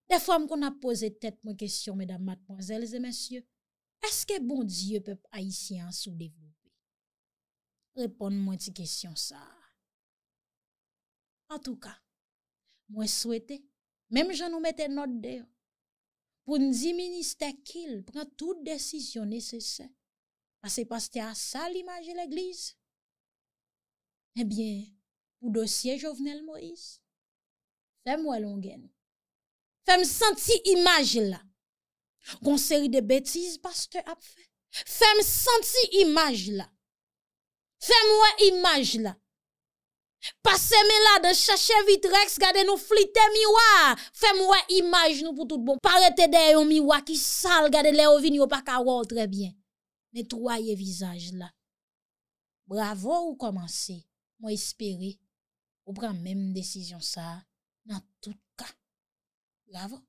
Des fois qu'on a posé tête mon question, mesdames, mademoiselles et messieurs, est-ce que bon Dieu peuple haïtien sous-développé? Répondez-moi cette question ça. En tout cas, moi souhaite, même j'en nous mette note de pour nous dire ministère qu'il prend toute décision nécessaire. Parce que pasteur a ça l'image de l'église. Eh bien, pour dossier Jovenel Moïse, fais-moi longue. Fais-moi sentir image là. Gon série de bêtises pasteur a fait. Fais-moi sentir image là. Fais-moi image là. Passez mes là de chercher vitrex, gardez nous fliter miroir. Fais-moi image nous pour tout bon. Parete de yon miroir qui sale, gardez les ovini ou pas kawa très bien. Nettoyez visage là. Bravo ou commencez. Moi espérer. Ou prend même décision ça. Dans tout cas. l'avant.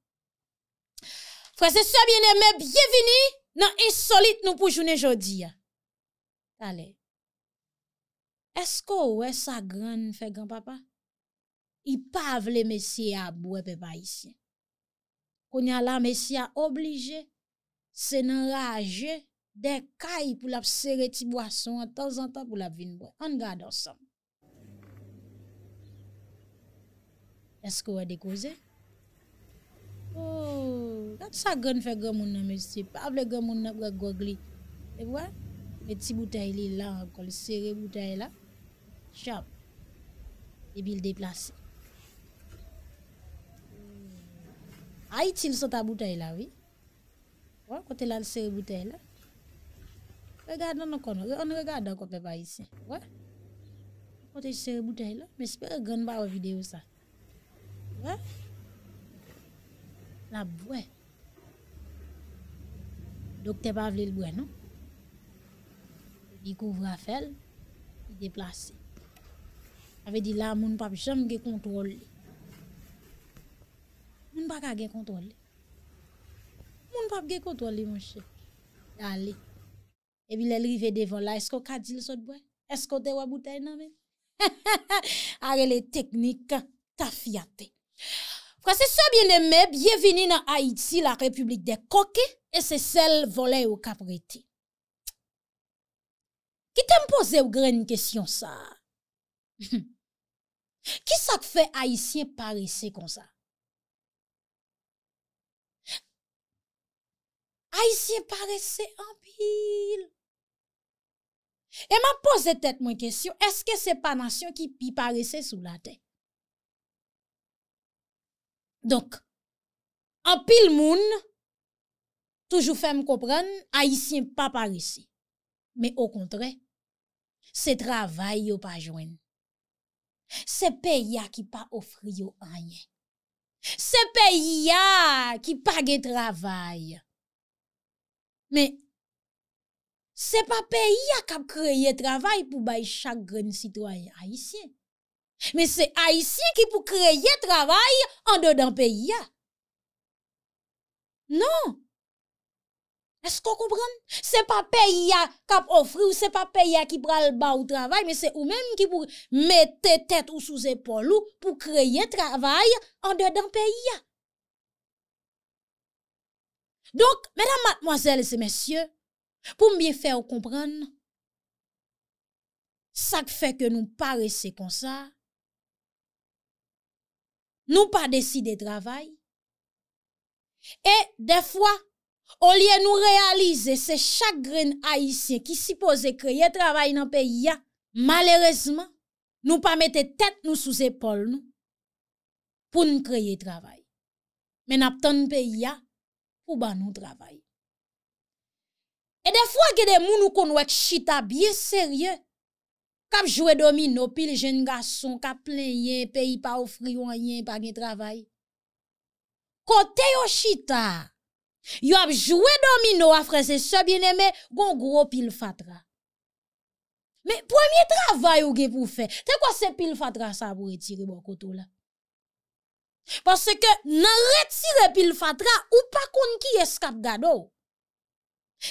Frères et sœurs bien-aimés, bienvenue dans Insolite nous pour journée aujourd'hui. Allez. Est-ce que est sa grande fait grand papa? Il pave les messieurs à boire peuple haïtien. Qu'on y a là messieurs obligé c'est n'enrager des cailles pour la serrer ti boisson de temps en temps pour la vin boire. On garde ensemble. Est-ce qu'on a décausé? Oh, quand ça gagne fait grand monde monsieur, pas le grand monde n'a pas gogli. Et voilà, les petits bouteilles là, encore les serré bouteilles là. Chap. Et puis il déplace. Haïti ils sont à bouteille là, oui. Voilà, côté là le serré bouteille là. Regarde non encore, on regarde encore peuple haïtien. Ouais. Côté serré bouteille là, mais j'espère gagne pas vidéo ça. Ouais. La boue. Docteur pas vle le boue, non? Il couvre à faire, il déplace. Avait dit là, moun pa jamais gen contrôle. Moun pa ka gen contrôle. Moun pa gen contrôle, mon cher. Allez. Et puis, elle rive devant là, est-ce qu'on ka dit le sot boue? Est-ce qu'on te wa bouteille nan men? Arrête les techniques, ta fiaté. Frères et sœurs bien-aimés, bienvenue dans Haïti, la République des coquets, et c'est celle volée au caprété. Qui t'aime poser une question ça? Qui ça fait Haïtien paraisser comme ça? Haïtien paraissait en pile. Et m'a posé tête mon question, est-ce que c'est pas nation qui paraissait sous la terre? Donc, en pile moun, toujours fait me comprendre, Haïtien pas par ici. Mais au contraire, c'est travail yo pas joindre. C'est pays qui pas offre yo rien. C'est pays qui pas gen travail. Mais, c'est pas pays qui a créé travail pour bay chaque grand citoyen haïtien. Mais c'est Haïtien qui pour créer travail en dedans pays. Non. Est-ce qu'on comprend? C'est pas pays qui offre ou c'est pas pays qui prend le bas au travail, mais c'est ou même qui pour mettre tête ou sous épaule ou pour créer travail en dedans pays. Donc, mesdames, mademoiselles et messieurs, pour bien faire comprendre, ça fait que nous paraissons comme ça. Nous pas décider de travail. Et des fois, au lieu nous réaliser, c'est chaque grain haïtien qui suppose créer travail dans le pays. Malheureusement, nous pas mettre tête nous sous épaule nous pour nous créer travail. Mais nous avons pays pour nous travail. Et des fois, il y a des gens qui ont chita bien sérieux. Kap jouer domino, pile jeune garçon, kap plein pays pas offrir rien, pas gen travail. Côté yo chita, yo ap jouer domino a frères et sœurs bien-aimés, gon gros pile fatra. Mais premier travail ou gen pou faire, c'est quoi c'est pile fatra ça pour retirer bon koto là? Parce que nan retire pile fatra ou pas kon ki escape gado.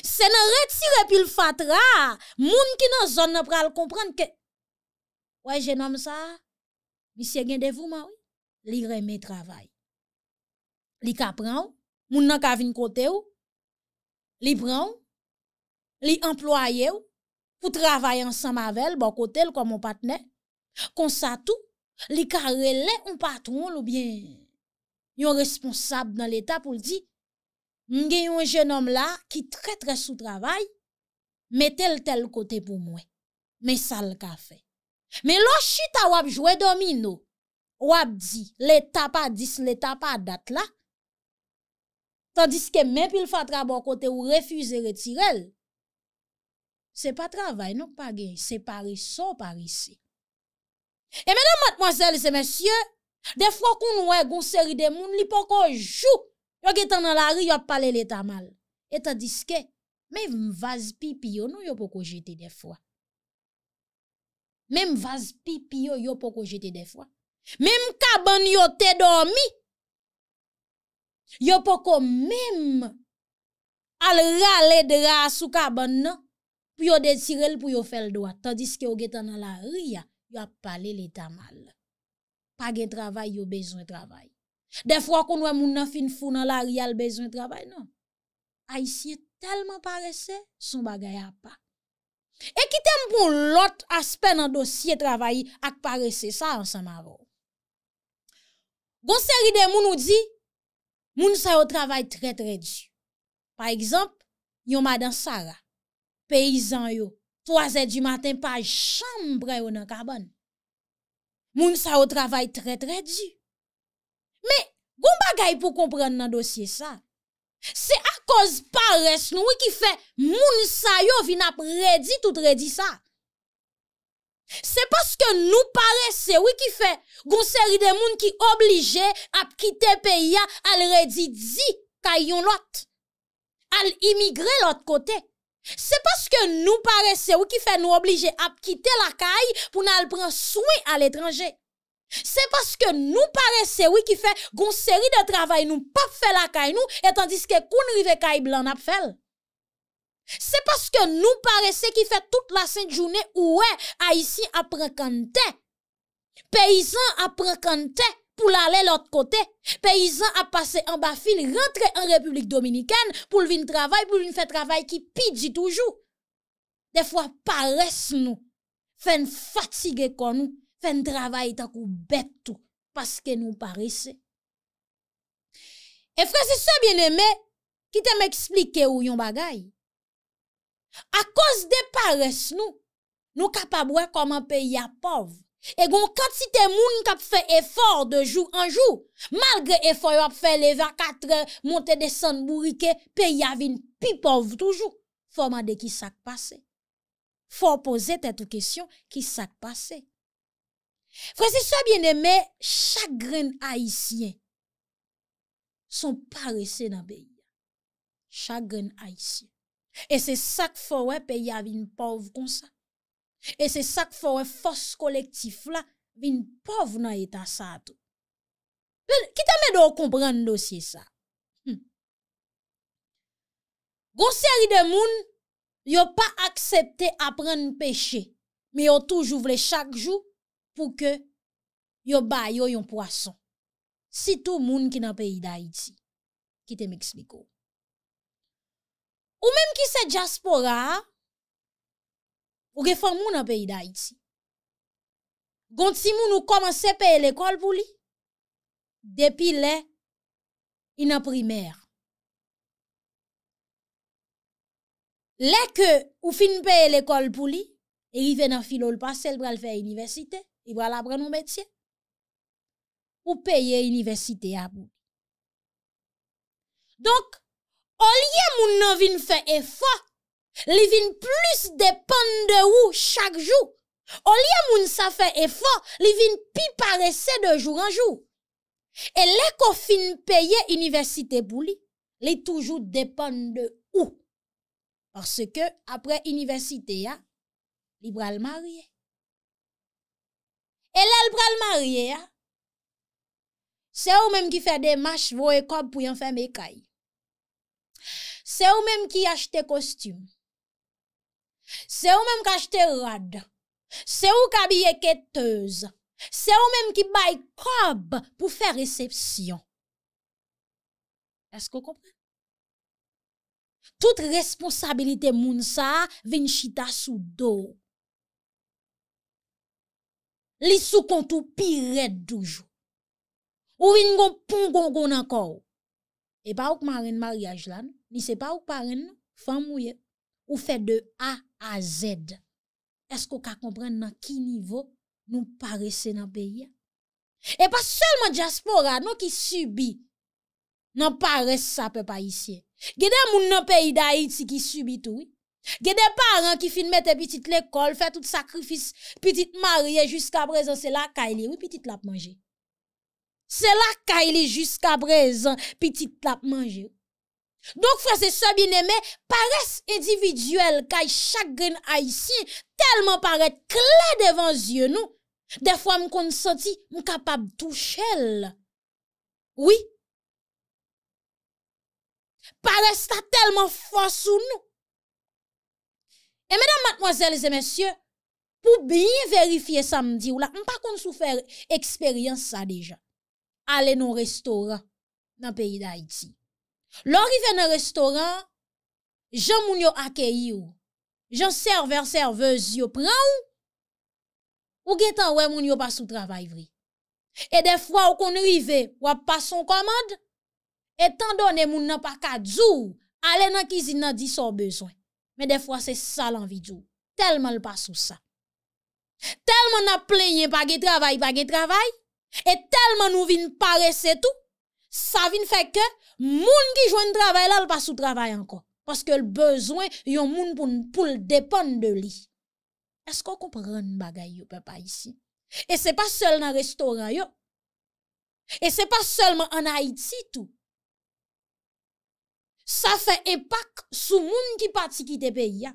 C'est nan retire pile fatra, moun ki nan zone nan pral comprendre que ouais, jeune homme ça, monsieur gen dévouement oui, li remet travail. Li ka pran, moun nan ka vinn kote ou, li pran, li employé ou pour travailler ensemble avec bon côté comme mon partenaire. Comme ça tout, li ka relè un patron ou bien yon responsable dans l'état pour dire m'gay un jeune homme là qui très très sous travail, mais tel tel côté pour moi. Mais ça le café. Mais l'autre chita wap jouer domino. Wap dit, l'état pas dix, l'état pas date là. Tandis que même pile fatra bon côté ou refuse retirer. C'est pas travail non pas gain, c'est par ici, par ici. Et mesdames, mademoiselles et messieurs, des fois qu'on ouais gon série de moun li pas qu'on joue. Yo getan dans la rue, yo parler l'état mal. Et tandis que, même vase pipi yo, nou yo poko jeter des fois. Même vase pipi yo, yo poko jeter des fois. Même kaban yo te dormi. Yo pas quand même al rale de la sous cabane nan pour yo détirer pour yo faire le droit tandis que yo getan dans la rue yo a parlé l'état mal. Pas gen travail yo besoin travail. Des fois qu'on voit moun nan fin fou dans la rue a besoin travail non. Haïtien tellement paresseux son bagay a pas. Et qui t'aime pour l'autre aspect dans dossier travail ak paresseux ça ensemble avec. Gon série de moun ou dit moun sa yo travail très très dur. Par exemple, yon madame Sarah, paysan yo, trois heures du matin pa chambre yo nan cabane. Moun sa yo travail très très dur. Mais gon bagay pour comprendre dans dossier ça. C'est à cause paresse nou qui fait moun sa yo vin ap redi tout redi ça. C'est parce que nous paresseux oui qui fait gon série de moun qui obligé à quitter pays al redi di kayon lot. Al immigrer l'autre côté. C'est parce que nous paresseux oui qui fait nous obligé à quitter la caille pour nous prendre soin à l'étranger. C'est parce que nous paresseux oui qui fait gon série de travail nous pas fait la caille nous et tandis que koun rive caille blanc n'a pas fait. C'est parce que nous paresseux qui fait toute la sainte journée ouais haïtien après kanté. Paysan après kanté pour aller l'autre côté. Paysan a passé en bas fil rentrer en République dominicaine pour venir travail pour venir faire travail qui pidi toujours. Des fois paresse nous fait fatiguer kon nous, fait travail tant kou bête tout parce que nous paresseux. Et frère c'est bien-aimé qui t'aime expliquer ou yon bagay. À cause des paresse nous, nous capables voir comment pays a pauvre. Et gon quantité moun k'ap fait effort de jour en jour, malgré effort yo ap fait lever quatre heures, monter descendre bourriquer, pays a vinn pi pauvre toujours. Faut demander qui s'est passé. Faut poser tête aux questions qui s'est passé. Frères et sœurs bien-aimés, chaque grain haïtien sont paresseux dans pays. Chaque grain haïtien. Et c'est ça que faut ouais pays a vinn pauvre comme ça. Et c'est ça que faut force collectif là vinn pauvre dans état ça tout. Qui t'a m'aide à comprendre dossier ça. Hmm. Gon série de moun yo pas accepté apprendre péché, mais yo toujours voulait chaque jour pour que yo ba yo yon poisson. Si tout moun qui dans pays d'Haïti. Qui te m'explique. Ou même qui c'est diaspora ou gen fòm moun nan pays d'Haïti. Gon ti moun ou commencé payer l'école pour li depuis lè in en primaire. Lè que ou fin payer l'école pour li, et rive nan filol passé l pral faire université, il pral apprendre un métier. Ou payer université a pou. Donc, au lieu moun nan vinn faire effort li vin plus dépend de ou chaque jour. Au lieu moun sa fait effort, li vin pi paresseux de jour en jour. Et les ko fin paye université pour li, li toujours dépend de ou. Parce que après université ya, li pral marié. Et là li pral marié ya. C'est ou même qui fait des marches vos écoles pour yon faire mes cailles. C'est ou même qui achète costume. C'est ou même qui achete rad. C'est ou qui habille quêteuse. C'est ou même qui baille cob pour faire réception. Est-ce que vous comprenez? Toute responsabilité moun sa vin chita sou do. Li sou kontou piret doujou. Ou vin gon pon gon gon encore. Et pas ou marine mariage là, ni c'est pas ou parrain, femme ou ou fait de A à Z. Est-ce qu'on peut comprendre dans quel niveau nous paressons dans le pays? Et pas seulement diaspora, nous qui subit, non paresse ça peut pas ici. Gede moun dans pays d'Haïti qui subit tout. Gede parents qui fin mette petite l'école, fait tout sacrifice, petite mariée jusqu'à présent, c'est là qu'elle est, oui, petite l'a manger. C'est là qu'elle est jusqu'à présent, petite l'a manger. Donc, frères et sœurs bien-aimés, paresse individuelle, car chaque grain haïtien tellement paraît clair devant yeux nous. Des fois, me consenti, me capable toucher. Oui. paresse tellement fort sous nous. Et mesdames, mademoiselles et messieurs, pour bien vérifier samedi ou là, on pas qu'on souffert expérience ça déjà. Aller dans un restaurant dans le pays d'Haïti. Lorsqu'il vient dans un restaurant, Jean moun yo accueilli ou, Jean serveur serveuse yo prend ou, ou getan ouais moun yo pas sous travail vrai. Et des fois ou qu'on rive, ou a pas son commande, étant donné moun nan pa ka djou, aller dans cuisine nan di son besoin. Mais des fois c'est ça l'envie djou, tellement le pas sous ça. Tellement n'a plaigné pas de travail, pas de travail, et tellement nous vinn paresse tout, ça vinn fait que moun qui joine travail là, pas sous travail encore. Parce que le besoin yon moun pour pou le dépendre de lui. Est-ce qu'on comprend bagay yo papa ici? Et c'est pas seulement dans restaurant yo. Et c'est pas seulement en Haïti tout. Ça fait impact sur moun qui parti quitter pays ya.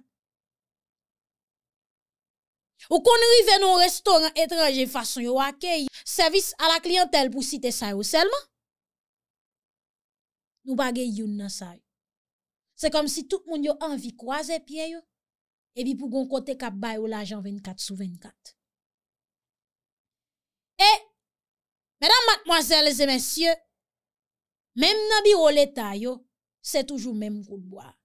Ou qu'on rive dans restaurant étranger façon yo accueil service à la clientèle pour citer ça yo seulement. Nous bagay yon nan ça. C'est comme si tout le monde a envie de croiser pied et puis pour qu'on côté cap bail ou l'argent vingt-quatre sur vingt-quatre. Et mesdames, mademoiselles et messieurs, même dans bureau l'état yo, c'est toujours même coup de bois.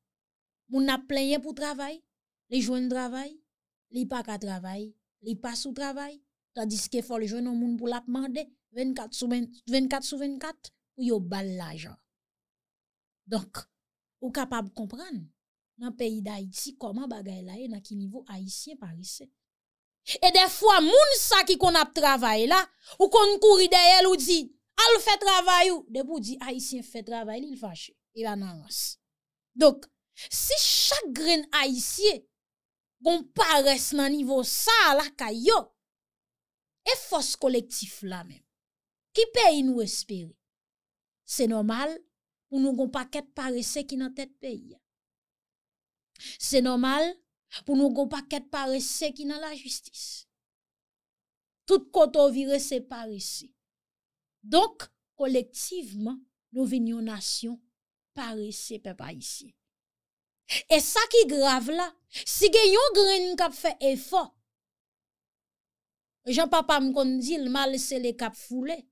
Moun a plein pour travail, les joints travail, les pas qu'à travail, les pas sous travail, tandis que faut les joints au monde pour la demander vingt-quatre sur vingt-quatre pour yo bal l'argent. Donc ou capable de comprendre dans le pays d'Haïti comment bagay la et dans quel niveau haïtien parisse. Et des fois moun sa ki kon ap travail là ou kon kouri derrière ou di al fait travail ou de pou di haïtien fait travail il fâche il annonce. Donc si chaque grain haïtien bon paresse dans niveau ça la kayo et force collectif là même qui pays nous espérer c'est normal. Ou nous gon paquet paresseux qui dans tête pays. C'est normal pour nous gon paquet paresseux qui dans la justice. Tout koto viré c'est paresseux. Donc collectivement nous venions nation paresseux peuple haïtien. Et ça qui grave là, si gayon grain k'ap fait effort. Jean papa me kon dit mal c'est les k'ap foulé.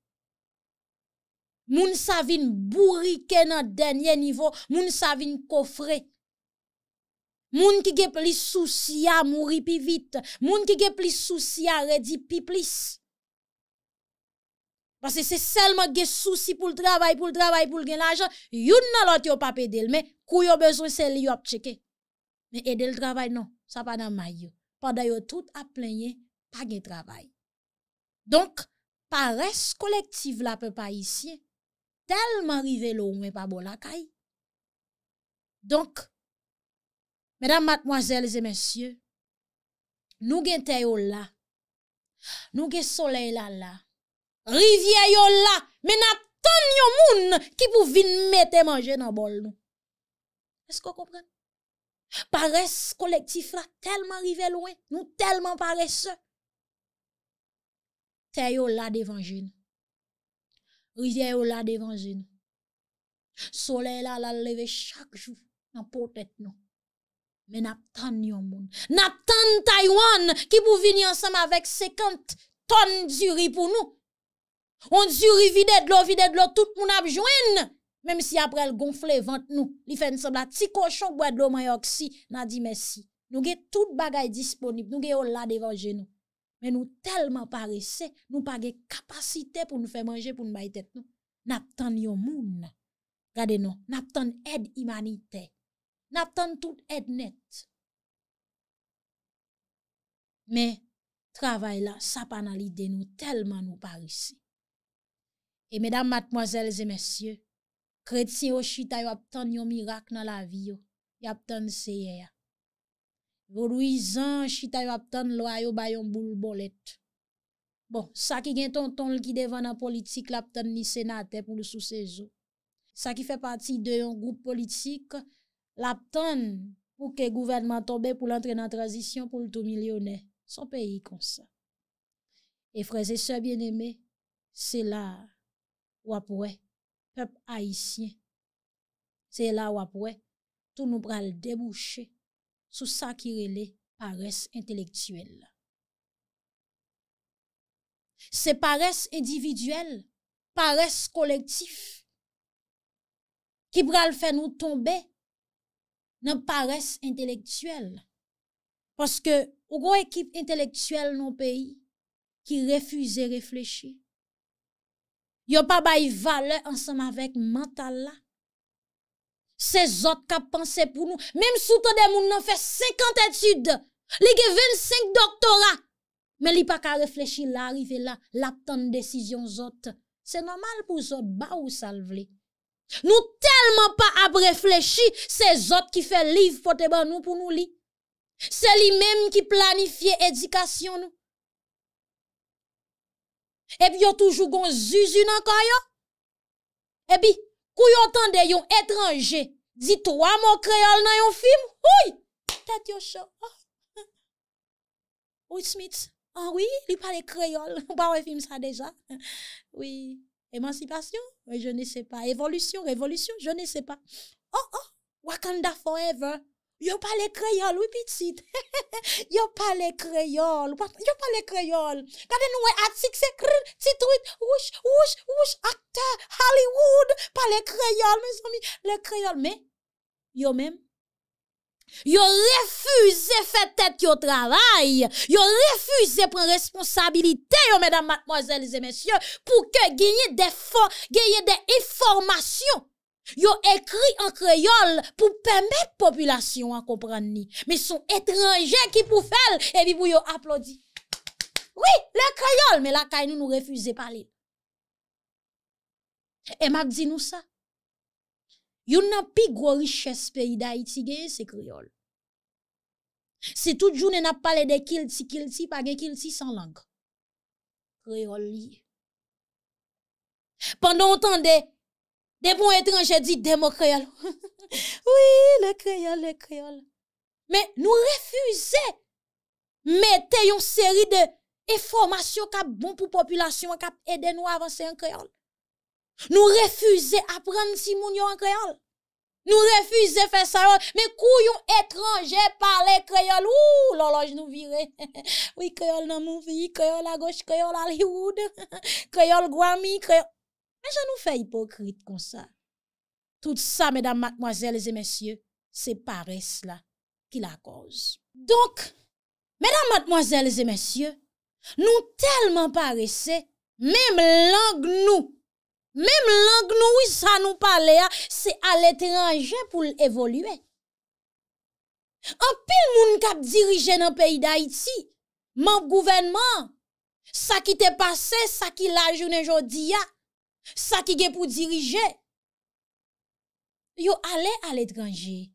Moun sa vin bourriqué nan dernier niveau, moun sa vin coffré. Moun ki ge plis souci a mouri pi vite, moun ki ge plis souci a redi pi plis. Parce que c'est seulement ge souci pour le travail, pour le travail, pour le gen l'argent, yon nan l'autre yo pa pedel, mais kou yo besoin c'est li yo ap cheke. Mais aider le travail non, ça pas dans mayo. Pendant yo tout a plaigné, pas gen travail. Donc paresse collective la peuple haïtien. Tellement rivé l'eau, mais pas bon la caille. Donc, mesdames, mademoiselles et messieurs, nous gen te yo là, nous gen soleil là là, rivière yo là, mais n'a ton yon moun qui pou vin mette manger dans bol nou. Est-ce qu'on comprend? Paresse collective là, tellement rivé loin, nous tellement paresseux. Te yo là devant nous. Rivière ou la devant nous. Soleil la la levé chaque jour dans potet nous. Mais n'attend yon moun. N'attend Taïwan qui pou venir ensemble avec cinquante tonnes du riz pour nous. On du riz vide de l'eau, vide de l'eau, tout moun ap joine. Même si après le gonfle vente nous, li fait ensemble petit cochon bois de l'eau mayoxi, n'a dit merci. Nous gen tout bagay disponible, nous gen ou la devant nous. Mais nous tellement paresseux, nous pas de capacité pour nous faire manger, pour nous bailler tête nous. N'attend yon moun. Regardez nous, n'attend aide humanitaire. N'attend toute aide net. Mais travail là, ça pas dans l'idée nous tellement nous paresseux. Et mesdames, mademoiselles et messieurs, chrétiens au chita yo attend yon miracle dans la vie yo. Yo attend seyer. Louisan, chita yo aptan lwa yo ba yon boule bolet. Bon, ça qui gen tonton qui devant la politique l'aptan ni sénateur pour le sous-saison. Ça qui fait partie de yon groupe politique l'aptan pour que gouvernement tombe pour l'entrer dans transition pour le tout millionnaire. Son pays comme ça. Et frères et sœurs bien-aimés, c'est là ou après peuple haïtien C'est là où après, tout nous pral déboucher sous ça qui relève paresse intellectuelle. C'est paresse individuelle, paresse collective, qui pral fait nous tomber dans paresse intellectuelle. Parce que, ou gros équipe intellectuelle dans le pays, qui refuse de réfléchir, yon pas bay valeur ensemble avec mental là. Ces autres qui pensent pour nous, même sous ton des moun nan fait cinquante études, li gen vingt-cinq doctorats, mais li pas ka réfléchir là, arriver là, l'attendre décision autres. C'est normal pour autres ba ou salveli. Nous tellement pas à réfléchir, ces autres qui fait livre pour te ban nous pour nous li. C'est lui même qui planifie éducation nous. Et puis, yon toujours gon zuzu nan kayo. Et puis, kou yon tande yon étranger, dit trois mots créole nan yon film, oui, tête yon chaud. Oui, Smith, ah oui, li parle créole, on parle film ça déjà. Oui, émancipation, je ne sais pas, évolution, révolution, je ne sais pas. Oh, oh, Wakanda forever. Yon parle créole, oui, petite. Yon parle créole. Yon parle créole. Regardez nous, Atik, c'est crud, titouit, ouch, ouch, ouch, acteur, Hollywood, parle créole, mes amis, le créole. Mais, yon même, yon refuse fait tête yon travail. Yon refuse prendre responsabilité, yon, mesdames, mademoiselles et messieurs, pour que gagnez des fonds, gagnez des informations. Yo écrit en créole pour permettre population à comprendre ni. Mais sont étrangers qui pour faire et puis pour yo applaudi. Oui, le créole, mais la caille nous nous refuse parler. Et m'a dit nous ça. Yon nan pi gros richesse pays d'Haïti gen c'est créole. Si toute journée n'a parlé de kilti kilti pas gen kilti sans langue. Créole li. Pendant autant de des bons étrangers disent des mots créoles. Oui, le créole, le créole. Mais nous refusons mettez une série de informations qui sont bonnes pour la population, qui aident nous à avancer en créole. Nous refusons apprendre si nous sommes en créole. Nous refusons faire ça. Mais couillons étrangers parler créole. Ouh, l'horloge nous virer. Oui, créole dans mon vie, créole à gauche, créole à Hollywood, créole Guami, créole. Mais je nous fais hypocrite comme ça. Tout ça, mesdames, mademoiselles et messieurs, c'est paresse là qui la cause. Donc, mesdames, mademoiselles et messieurs, nous tellement paresseux, même langue nous, même langue nous, oui, ça nous parle, c'est à l'étranger pour évoluer. En pile, moun kap dirige dans le pays d'Haïti, mon gouvernement, ça qui t'est passé, ça qui la journée aujourd'hui, ça qui est pour diriger. Yo allez à l'étranger.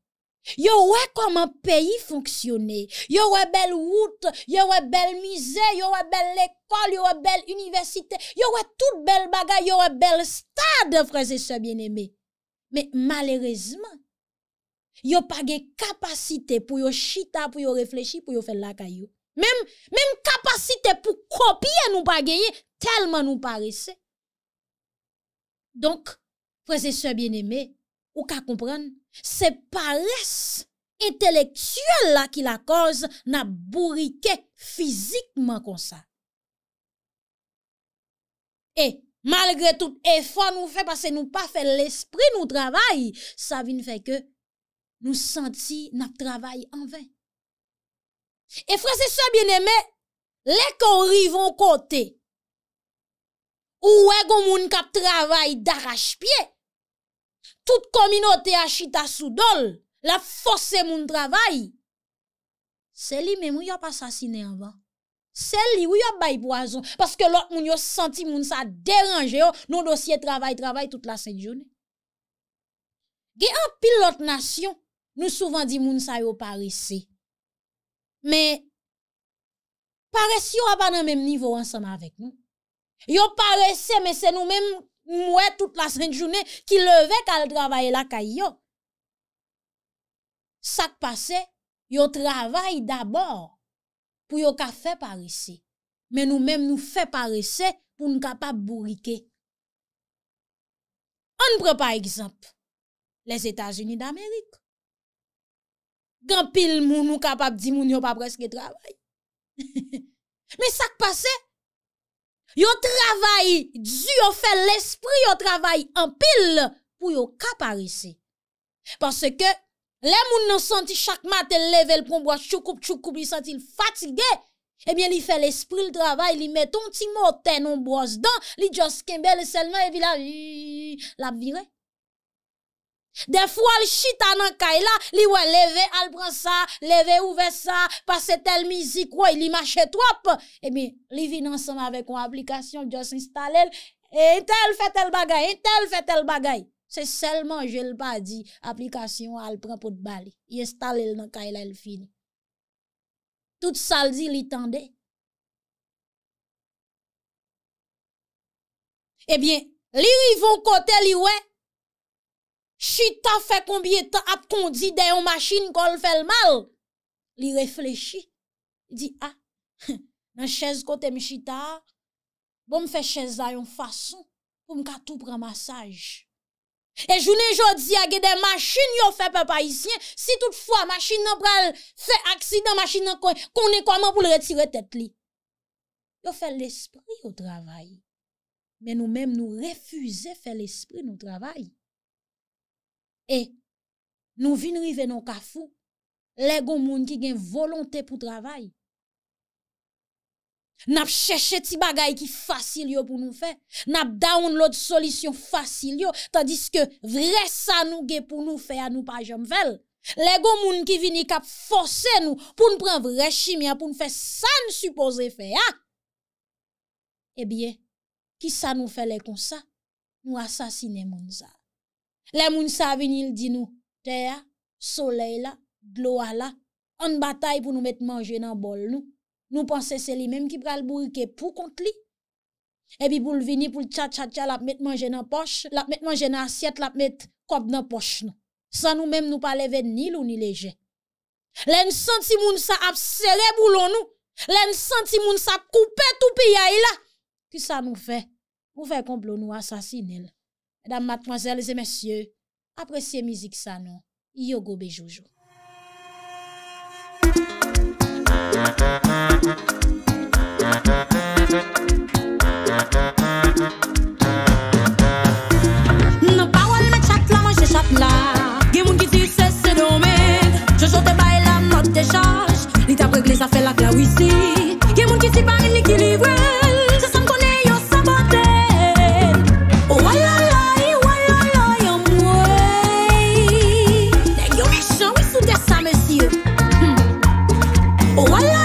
Yo ouais comment pays fonctionner. Yo ouais belle route, yo ouais belle musée, yo ouais belle école, yo ouais belle université. Yo ouais toute belle bagaille, yo ouais belle stade frères et sœurs bien-aimés. Mais malheureusement, yo pas de capacité pour yo chita, pour yo réfléchir, pour yo faire la caillou. Même même capacité pour copier nous pas gagner tellement nous paraissait. Donc, frères et sœurs bien-aimés, ou ka comprendre, c'est paresse intellectuelle là qui la cause n'a bourriqué physiquement comme ça. Et malgré tout effort nous fait parce que nous pas fait l'esprit nous travail, ça vient fait que nous senti n'a travail en vain. Et frères et sœurs bien-aimés, les qu'on rive en côté ou est gon moun kap travail d'arrache-pied. Toute communauté a chita sous dol, la force moun travail. C'est lui même ou a pas assassiné en bas. C'est lui ou a bay poison parce que l'autre moun yo senti moun ça dérangé nos dossiers travail travail toute la sainte journée. Gè en pile l'autre nation, nous souvent dit moun ça yo paressé. Mais paresse yo a pas dans même niveau ensemble avec nous. Yo paresse, mais c'est nous-mêmes, mouais, toute la sainte journée, qui levait qu'à travailler la caillou. Ça qui passe, yo travaille d'abord, pour yo ka fait paresse. Mais nous-mêmes, nous fait paresse, pour nous capable bourriquer. On prend par exemple, les États-Unis d'Amérique. Grand pile moun nou capable di moun yo pas presque travail. Mais ça qui passe, yo travail, Dieu fait l'esprit, yo travail en pile pour yo caparisser. Parce que les moun nan senti chaque matin level pour boire choukoup choukoup, ils sentil fatigué. Eh bien, il fait l'esprit, le travail, il met ton petit motin, non brosse dans, il just kembel seulement, et puis là, la viré. Des fois, le chita nan kay la, li wè leve al pran sa, leve ouve sa, passe tel musique, ouais, li marche trop. Eh bien, li vin ensemble avec une application, just installe, et tel fait tel bagay, et tel fait tel bagay. C'est seulement, je le pas dit, application, al pran pour de bali. Il installe nan kay la, il fini. Tout ça dit li tende. Eh bien, li rivon côté li wè. Chita fait combien de temps a conduit dans une machine qu'on fait le mal? Li réfléchit. Il dit, ah, dans chaise côté me chita, bon me fait chaise à une façon pour me tout prendre massage. Et journée jodi a des machines yo fait peuple haïtien, si toutefois machine nan pral fait accident, machine nan konn comment pour le retirer tête li. Yo fait l'esprit au travail. Mais nous-mêmes nous refuser faire l'esprit nous travail. Et nous vinn rive non kafou, les gon moun ki gen volonté pour travail. N'a cherché ti bagay qui facile yo pour nous faire, n'a download solution facile yo, tandis que vrai ça nous gen pour nous faire nous pas jamais faire. Les gon moun ki vini k'ap forcer nous pour nous prendre vrai chimie pour nous faire ça nous supposé faire. Eh bien, qui ça nous fait les comme ça? Nous assassiner moun ça. Les moun sa vini il dit nous, terre, soleil là, l'eau là, on bataille pour nous mettre manger dans bol nous. Nous pensons c'est lui même qui pral bourriquer pour contre lui. Et puis pour le venir pour le tcha tcha tcha la mettre manger dans poche, la mettre manger dans assiette, la mettre cop dans poche non. Sans nous même nous pas lever ni lourd ni léger. L'en senti moun ça a serré boulon nous. L'en senti moun ça couper tout pays là. Qui ça nous fait? Nous fait complot nous assassiner. Mesdames, mademoiselles et messieurs, appréciez musique ça non. Yogo bejoujou. Non pas wal met chak la manje chak la. Gen moun ki di se se domen. Je jote bay la not de charge. Li tap regle sa fè la klawisi. Gen moun ki si pa ni ki li wel. Se san konè yo sabote. Oh wala la, wala la yo mwe. Nèg yo méchant, oui sou de sa monsieur. Oh wala.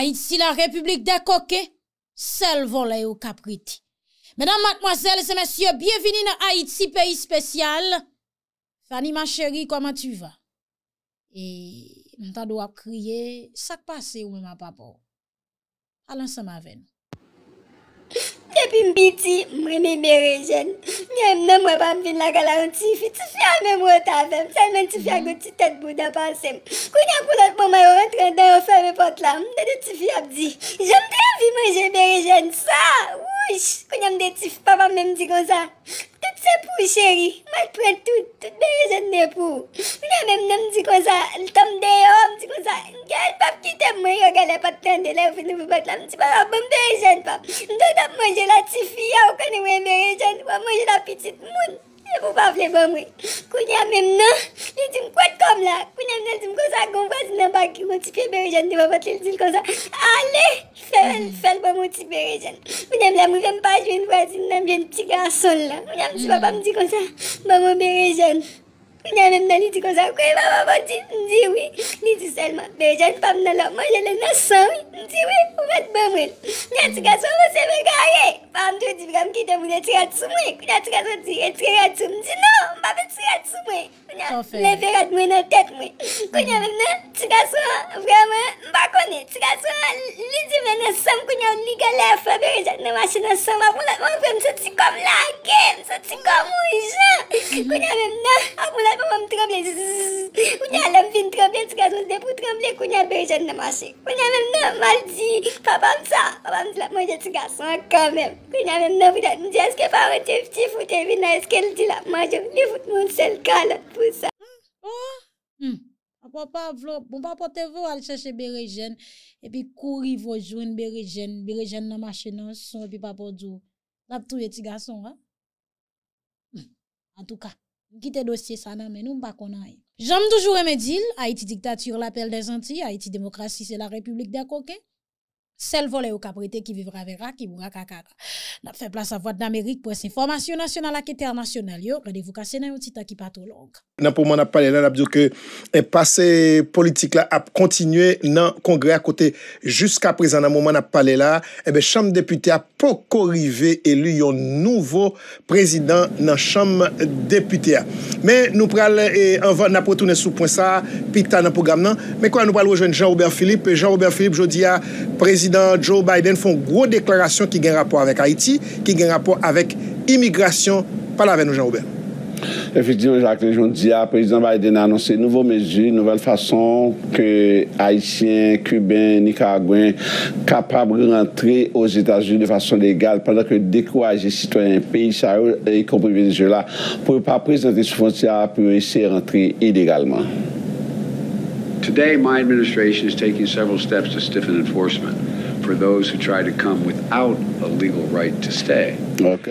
Haïti, la République des coquets, seul volet au capriti. Mesdames, mademoiselles et messieurs, bienvenue dans Haïti, pays spécial. Fanny, ma chérie, comment tu vas? Et m'ta doit crier, ça passe ou même papa. Allons ensemble avec nous. Depuis m'piti, m'remé mes jeunes. Même ne moi pas venir la garantie, tu fais même retard avec, seulement tu fais une petite tête bouda passer. Quand on coule pour moi rentrer dans ferme porte là, de tu fais abdi. J'aime bien vivre manger mes jeunes ça. Ouish, quand on me dit papa même dit comme ça. C'est pour chérie, mal prend tout, tout des jeunes pour. Là même me dit comme ça, le temps des hommes dit comme ça. Quel papa qui t'aime moi, regarde pas tant de lèvres nous pas là, tu pas même des jeunes papa. Doit manger la petite fille, on connaît mes jeunes, pas manger la petite monde. Et vous pas voulez pas moi. Kounya même non, il dit quoi comme là. Kounya me dit comme ça, qu'on voit dans pas qui mon petit bébé jeune, pas dit comme ça. Allez, fais fais bon mon petit bébé jeune. Kounya me dit même pas jeune voisine, même jeune petit garçon là. Kounya me dit papa me dit comme ça, bon mon bébé jeune. Kounya même dans dit comme ça, quoi papa me dit oui. Il dit seulement bébé jeune pas dans la moi je le naissant. Il dit oui, on va te bon moi. Kounya petit garçon c'est mégaré. Pam te dit comme qui te voulait tirer sur moi. Kounya petit garçon dit tirer sur moi. Non, pas tirer sur moi. Les verres de moi dans la tête moi. Kounya maintenant petit garçon vraiment pas connait. Petit garçon lui dit venir ensemble kounya on ligale faire bébé jeune dans machine ensemble pour la on fait me sentir comme la game, sentir comme Jean. Kounya maintenant on va me trembler. Kounya elle me vient trembler petit garçon c'est pour trembler kounya bébé jeune dans marché. Kounya maintenant mal dit papa ça, papa me dit moi j'ai petit garçon quand même. Puis n'a même pas dit est-ce que par un petit foot vient est-ce qu'elle dit la mange les foot mon seul cala pour ça. Oh papa bon pas porter vous aller chercher Bérégène et puis courir vous joindre Bérégène Bérégène dans marché non son et puis papa dit la tout petit garçon hein. En tout cas quitter dossier ça non mais nous pas connait. J'aime toujours aimer dire Haïti dictature l'appel des Antilles, Haïti démocratie c'est la République des coquins. Celle volée au caprité qui vivra verra, qui bourra kakaka. N'a fait place à Voix d'Amérique pour information nationale et internationale. Rendez-vous cassé dans un petit temps qui pas trop long. Nan pour moi, n'a parlé là, n'a dit que le passé politique là a continué dans le Congrès à côté jusqu'à présent. Dans le moment, n'a parlé là, eh bien, Chambre députée a pas arrivé élu un nouveau président dans Chambre députée. Mais nous prenons en va, n'a pas retourné sous point ça, pita dans le programme. Nan. Mais quand nous parlons rejoindre Jean-Robert Philippe, Jean-Robert Philippe, je dis à président. Joe Biden font gros déclaration qui gagne rapport avec Haïti, qui gagne rapport avec immigration. Parle avec nous, Jean-Robert. Effectivement, Jacques, aujourd'hui, le président Biden a annoncé de nouvelles mesures, nouvelles façons que Haïtiens, Cubains, Nicaraguayens capables de rentrer aux États-Unis de façon légale pendant que décourager les citoyens des pays, y compris Venezuela, pour ne pas présenter sous frontière pour essayer de rentrer illégalement. Today, my administration is taking several steps to stiffen enforcement for those who try to come without a legal right to stay.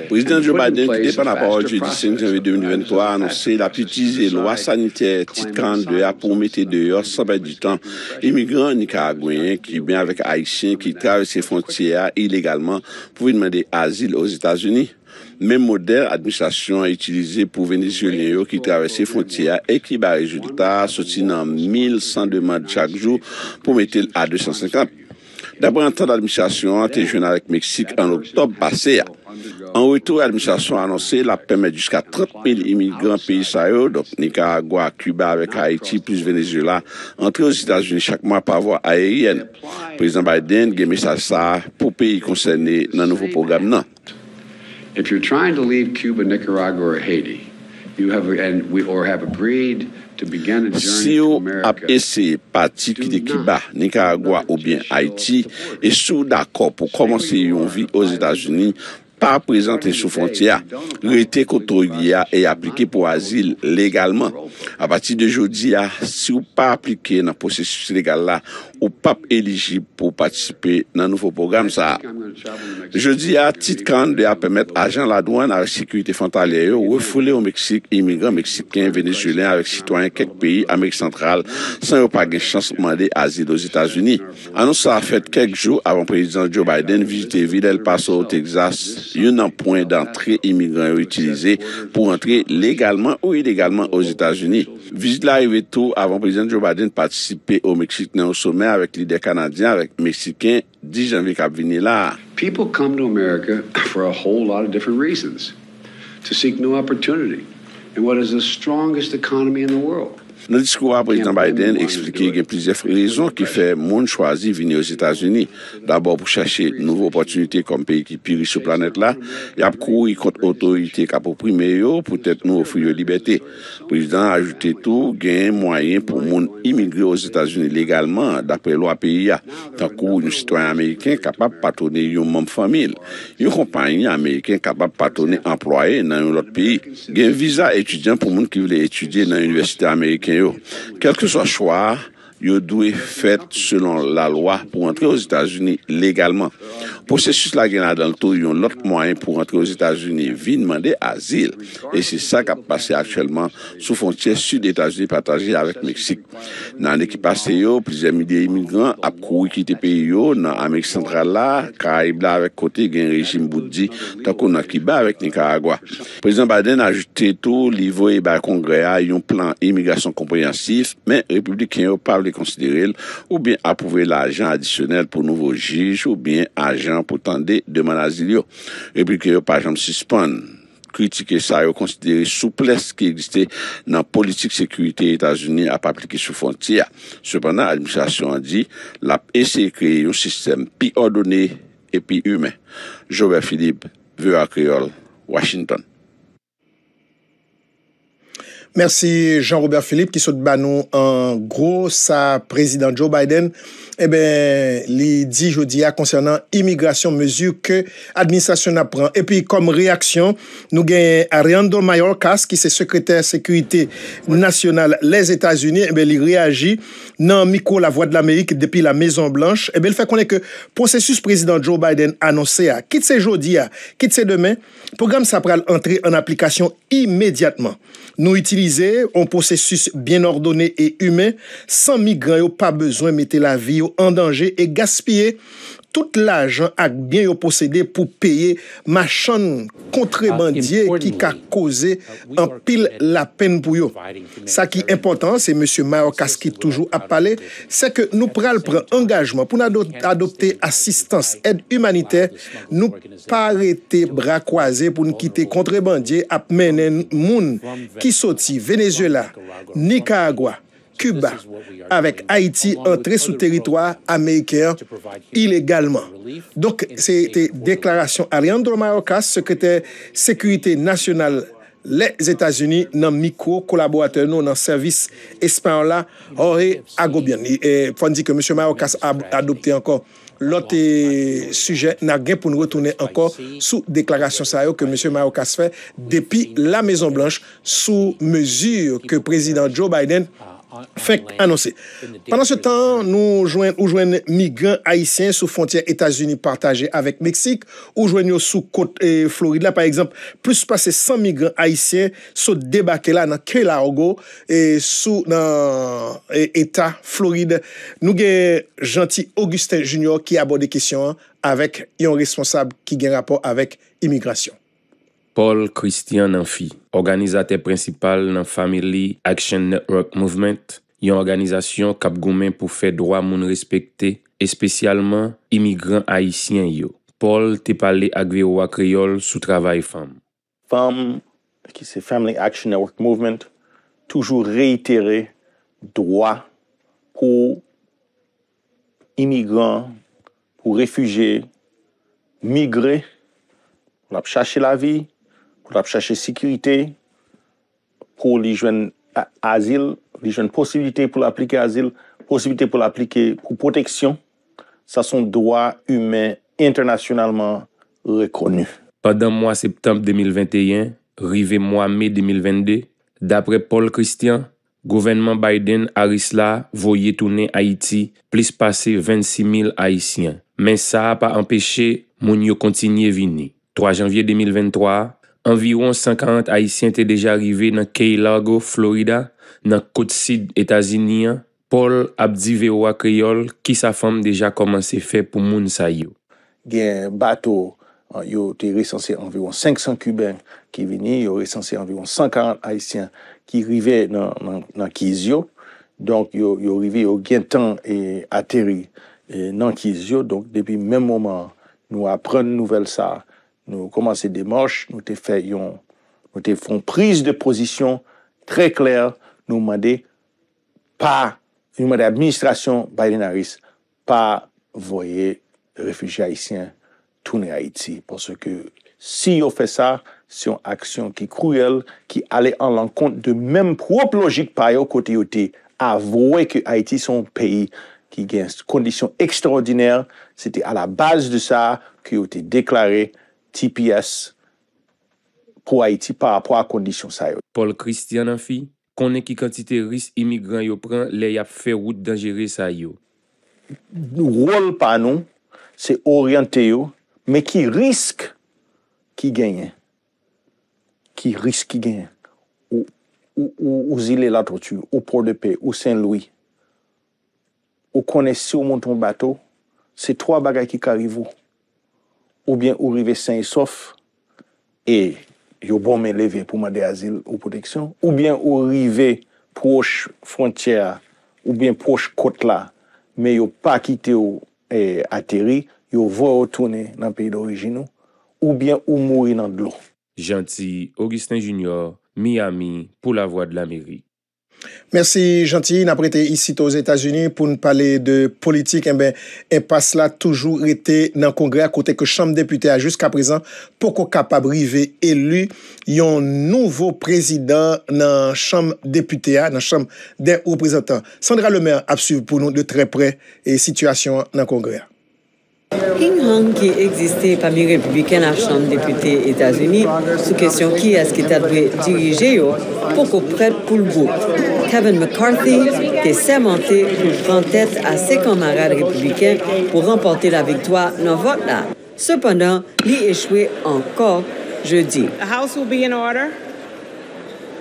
Président Joe Biden, quitté par la parole du dix-cinq janvier deux mille vingt-trois, a annoncé la petite loi sanitaire titre quarante-deux pour mettre dehors sans perdre du temps immigrants nicaraguayens, cubains avec haïtiens qui traversent les frontières illégalement pour demander asile aux États-Unis. Même modèle administration est utilisé pour Vénézuéliens qui traversent les frontières et qui bat résultat, soutenant mille cent demandes chaque jour pour mettre à deux cent cinquante. D'après un temps d'administration, a été avec Mexique en octobre passé. En retour, l'administration a annoncé la permettre jusqu'à trente mille immigrants pays sahel, donc Nicaragua, Cuba avec Haïti, plus Venezuela, entrer aux États-Unis chaque mois par voie aérienne. Le président Biden a mis ça pour pays concernés dans le nouveau programme. Non. If you're trying to leave Cuba, Nicaragua, or Haiti, you have and we or have agreed to begin a journey to America. Si vous avez parti de Cuba, Nicaragua ou bien Haïti et sous d'accord pour commencer une vie aux États-Unis, pas présenter sous frontière, rester cotoria et appliquer pour asile légalement. À partir de aujourd'hui, si vous pas appliqué dans le processus légal là, ou pas éligible pour participer dans le nouveau programme ça. Jeudi à titre quarante-deux à permettre agents la douane à la sécurité frontalière refouler au Mexique immigrants mexicains, vénézuéliens avec citoyens quelques pays Amérique centrale sans pas de chance de demander asile aux États-Unis. Annonce ça a fait quelques jours avant président Joe Biden visiter ville El Paso au Texas. Il y a un point d'entrée immigrants utilisé pour entrer légalement ou illégalement aux États-Unis. Visite l'arrivée tout avant président Joe Biden participer au Mexique dans le sommet Américains, avec leader Canadien, avec Mexicain, dix janvier qui a venu là. People come to America for a whole lot of different reasons. To seek new opportunity in what is the strongest economy in the world. Dans le discours, le président Biden explique qu'il y a plusieurs raisons qui font que le monde choisit de venir aux États-Unis. D'abord, pour chercher de nouvelles opportunités comme pays qui pire sur la planète. Là. Il y a couru contre l'autorité qui a opprimé pour peut-être nous offrir la liberté. Le président a ajouté tout, il y a un moyen pour le monde immigrer aux États-Unis légalement, d'après la loi pays. Tant qu'un citoyen américain capable de patronner une même famille, une compagnie américaine capable de patronner employés dans un autre pays. Il y a un visa étudiant pour le monde qui veut étudier dans l'université américaine. Quel que soit le choix, il doit faire selon la loi pour entrer aux États-Unis légalement. Le processus là, il y a dans le tour, il y a un autre moyen pour entrer aux États-Unis, vient demander asile. Et c'est ça qui a passé actuellement sous frontière sud des États-Unis partagée avec le Mexique. Dans l'année qui passée, plusieurs milliers d'immigrants ont couru quitter le pays, dans l'Amérique centrale, là, Caraïbes là, avec côté, il y a un régime bouddhiste, tant qu'on a Cuba avec Nicaragua. Le président Biden a ajouté tout, l'Ivo et le Congrès a un plan immigration compréhensif, mais les républicains parlent considérer ou bien approuver l'argent additionnel pour nouveaux juges ou bien agents pour tenter de demander asile. Et puis que par exemple suspendre, critiquer ça et considérer souplesse qui existait dans la politique sécurité des États-Unis à pas appliquer sous frontière. Cependant, l'administration a dit l'a essayé de créer un système plus ordonné et plus humain. Jean-Robert Philippe, Vera Creole, Washington. Merci Jean-Robert Philippe qui saute banou en gros sa président Joe Biden eh ben li dit jodi a concernant immigration mesure que administration apprend et puis comme réaction nous gagne Alejandro Mayorkas qui c'est secrétaire sécurité nationale les États-Unis eh ben il réagit dans micro la voix de l'Amérique depuis la Maison Blanche eh ben il fait connaître que processus président Joe Biden annoncé à quitte c'est jodi a quitte c'est demain programme ça pral entrer en application immédiatement nous un processus bien ordonné et humain, sans migrants, pas besoin de mettre la vie en danger et gaspiller tout l'argent et bien possédé pour payer machin contrebandier qui a causé en pile la peine pour eux. Ça qui est important, c'est M. Mayorkas qui toujours a parlé, c'est que nous prenons engagement pour adopter assistance, aide humanitaire, nous pas arrêter bras croisés pour nous quitter contrebandier à mener moun qui sorti Venezuela, Nicaragua, Cuba, avec Haïti entré sous territoire américain illégalement. Donc, c'était déclaration Alejandro Mayorkas, secrétaire sécurité nationale les États-Unis, dans micro collaborateur nous dans service espagnol Jorge Agobian. Et faut dire que M. Mayorkas a adopté encore l'autre sujet n'a rien pour nous retourner encore sous déclaration sérieux que M. Mayorkas fait depuis la Maison Blanche sous mesure que président Joe Biden fait annoncé. Pendant ce temps, nous joignons migrants haïtiens sous frontière États-Unis partagée avec Mexique, ou joignons sous côte eh, Floride. Là, par exemple, plus passé cent migrants haïtiens sont débarqués là dans Kelargo et sous dans l'État Floride. Nous avons Gentil Augustin Junior qui aborde des questions avec un responsable qui a un rapport avec immigration. Paul Christian Amphi, organisateur principal dans Family Action Network Movement, une organisation qui a gommé pour faire droit moun respecter, et spécialement immigrants haïtiens yo. Paul t'a parlé avec Véroa Créole sous travail femme. Femme qui c'est Family Action Network Movement toujours réitéré droit pour immigrants, pour réfugiés, migrés, pour chercher la vie. Pour chercher sécurité, pour les jeunes asile, les jeunes possibilités pour l'appliquer asile, possibilités pour l'appliquer pour protection, ça sont droits humains internationalement reconnus. Pendant mois septembre deux mille vingt et un, rivé mois mai deux mille vingt-deux, d'après Paul Christian, gouvernement Biden Arisla voyait tourner Haïti plus passer vingt-six mille Haïtiens, mais ça n'a pas empêché moun yo continuer venir. trois janvier deux mille vingt-trois. Environ cent quarante Haïtiens étaient déjà arrivés dans Key Largo, Florida, dans côte sud États-Unis. Paul Abdi Véroa Créole, qui sa femme déjà commencé faire pour moun sa yo. Gen bateau, yo te recensé environ cinq cents Cubains qui venaient, yo recensé environ cent quarante Haïtiens qui arrivaient dans dans Kizio Donc, ils sont arrivés au gain de temps et atterri dans les yeux. Donc, depuis le même moment, nous apprenons nouvelle ça. Nous commençons des démarches, nous te faisons, nous te font prise de position très claire. Nous demandons pas, nous demandons l'administration Biden-Harris, pas voyer réfugiés haïtiens tourner à Haïti. Parce que si on fait ça, c'est une action qui est cruelle, qui allait en l'encontre de même propre logique par ailleurs côté côté. Avouer que Haïti est un pays qui a des conditions extraordinaires, c'était à la base de ça que a été déclaré T P S pour Haïti par rapport à conditions ça. Paul Christian Amphi, connaît qui quantité risque immigrants yo prend les y a fait route dangereux ça yo. Rôle pas nous, c'est orienter yo, mais qui risque qui gagne. Qui risque qui gagne. Ou ou îles de la Tortue, ou Port-de-Paix, ou Saint-Louis. Ou connaissez ou montez un bateau, c'est trois bagages qui arrivent. Ou bien ou arrivez sain et sauf et yo bon me lever pour demander asile ou protection, ou bien ou arrivez proche frontière ou bien proche côte là, mais yo pas quitté ou eh, atterri, yo va retourner dans le pays d'origine ou bien ou mourir dans de l'eau. Gentil Augustin Junior, Miami, pour la Voix de l'Amérique. Merci, Gentil. Nous avons été ici aux États-Unis pour nous parler de politique. Eh bien, impasse là toujours été dans le Congrès, à côté que Chambre députée a jusqu'à présent, pour qu'on capable d'arriver élu, un nouveau président dans la Chambre députée, dans la Chambre des représentants. Sandra Lemaire a suivi pour nous de très près la situation dans le Congrès. Une langue qui existait parmi les républicains à la Chambre des députés des États-Unis sous question qui est-ce qui t'a dirigé pour qu'on prête pour le groupe. Kevin McCarthy était sermenté pour prendre tête à ses camarades républicains pour remporter la victoire dans le vote là. Cependant, il échoué encore jeudi. The House will be in order.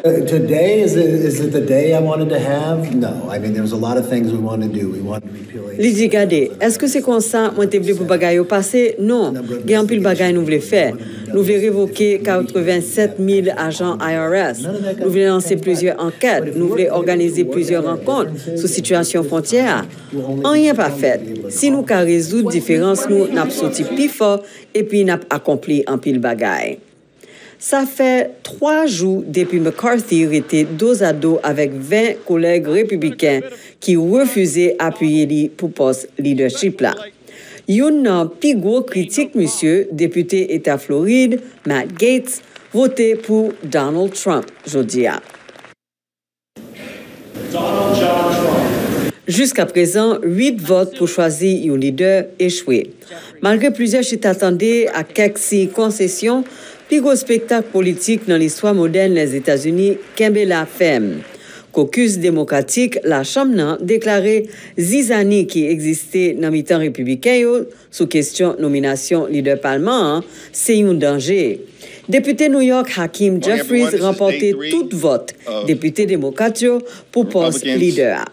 Uh, today is it, is it the day I wanted to have? No, I mean there was a lot of things we wanted to do. We wanted to repeal it. Lidi Gade, est-ce que c'est comme ça moi t'ai voulu pour bagaille au passé? Non, gain pile bagaille nous voulait faire. Nous voulait révoquer quatre-vingt-sept mille agents I R S. Nous voulait lancer plusieurs enquêtes, nous voulait organiser plusieurs rencontres sur situation frontière. Rien pas fait. Si nous ca résoudre différence nous n'a sorti plus fort et puis n'a accompli en pile bagaille. Ça fait trois jours depuis McCarthy était dos à dos avec vingt collègues républicains qui refusaient d'appuyer lui pour poste leadership là. Une des plus grosses critiques, monsieur, député État Floride, Matt Gaetz, votait pour Donald Trump jeudi. Jusqu'à présent, huit votes pour choisir un leader échoué. Malgré plusieurs chutes attendées à quelques concessions, plus gros spectacle politique dans l'histoire moderne des États-Unis, Kembela Femme. Caucus démocratique, la Chambre déclaré zizani qui existait dans le temps républicain sous question nomination leader parlement, c'est un danger. Député New York Hakim Jeffries remportait tout vote, député démocrate, pour poste leader.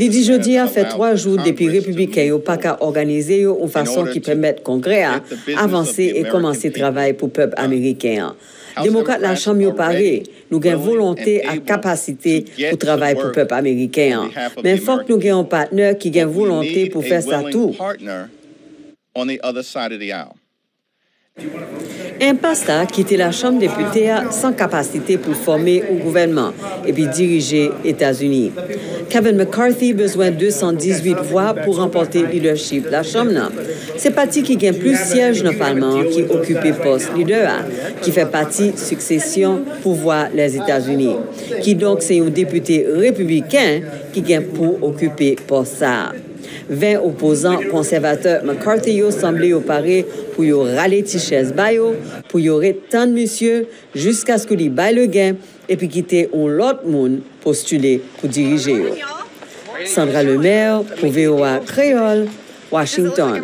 Il dit jeudi a fait trois jours depuis républicains n'ont pas qu'à organiser une façon qui permette Congrès à avancer et commencer travail pour peuple américain. Démocrate la Chambre yo paré, nous gain volonté à capacité pour travail pour peuple américain. Mais faut que nous gain un partenaire qui gain volonté pour faire ça tout. Impasse a quitté la Chambre des députés sans capacité pour former un gouvernement et puis diriger les États-Unis. Kevin McCarthy a besoin de deux cent dix-huit voix pour remporter le leadership de la Chambre. C'est parti qui gagne plus de sièges dans le Parlement qui occupe le poste leader, qui fait partie de succession pouvoir les États-Unis, qui donc c'est un député républicain qui gagne pour occuper le poste ça. vingt opposants conservateurs McCarthy ont semblé au paré pour y râler Tichès Bayo, pour y aurait tant de monsieur jusqu'à ce que les bail le gain et puis quitter un l'autre monde postulé pour diriger. Sandra Lemaire pour V O A Creole, Washington.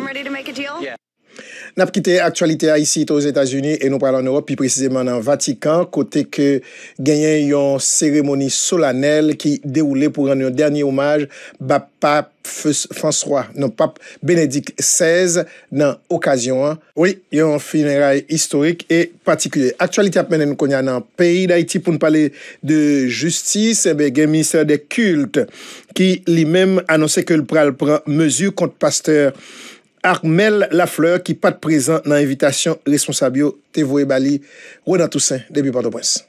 Nous avons quitté l'actualité ici aux États-Unis et nous parlons en Europe, plus précisément dans le Vatican, côté que gagné une cérémonie solennelle qui déroulait pour rendre un dernier hommage à Pape François, non Pape Bénédicte seize, dans l'occasion. Oui, il y a un funérail historique et particulier. Actualité à mener nous connaissons dans le pays d'Haïti pour nous parler de justice. Eh bien, il y a le ministère des Cultes qui lui-même annonçait que le pral prend mesure contre pasteur Armel Lafleur qui pas de présent dans l'invitation responsable Tevoé Bali, Renan Toussaint, depuis Port-au-Prince.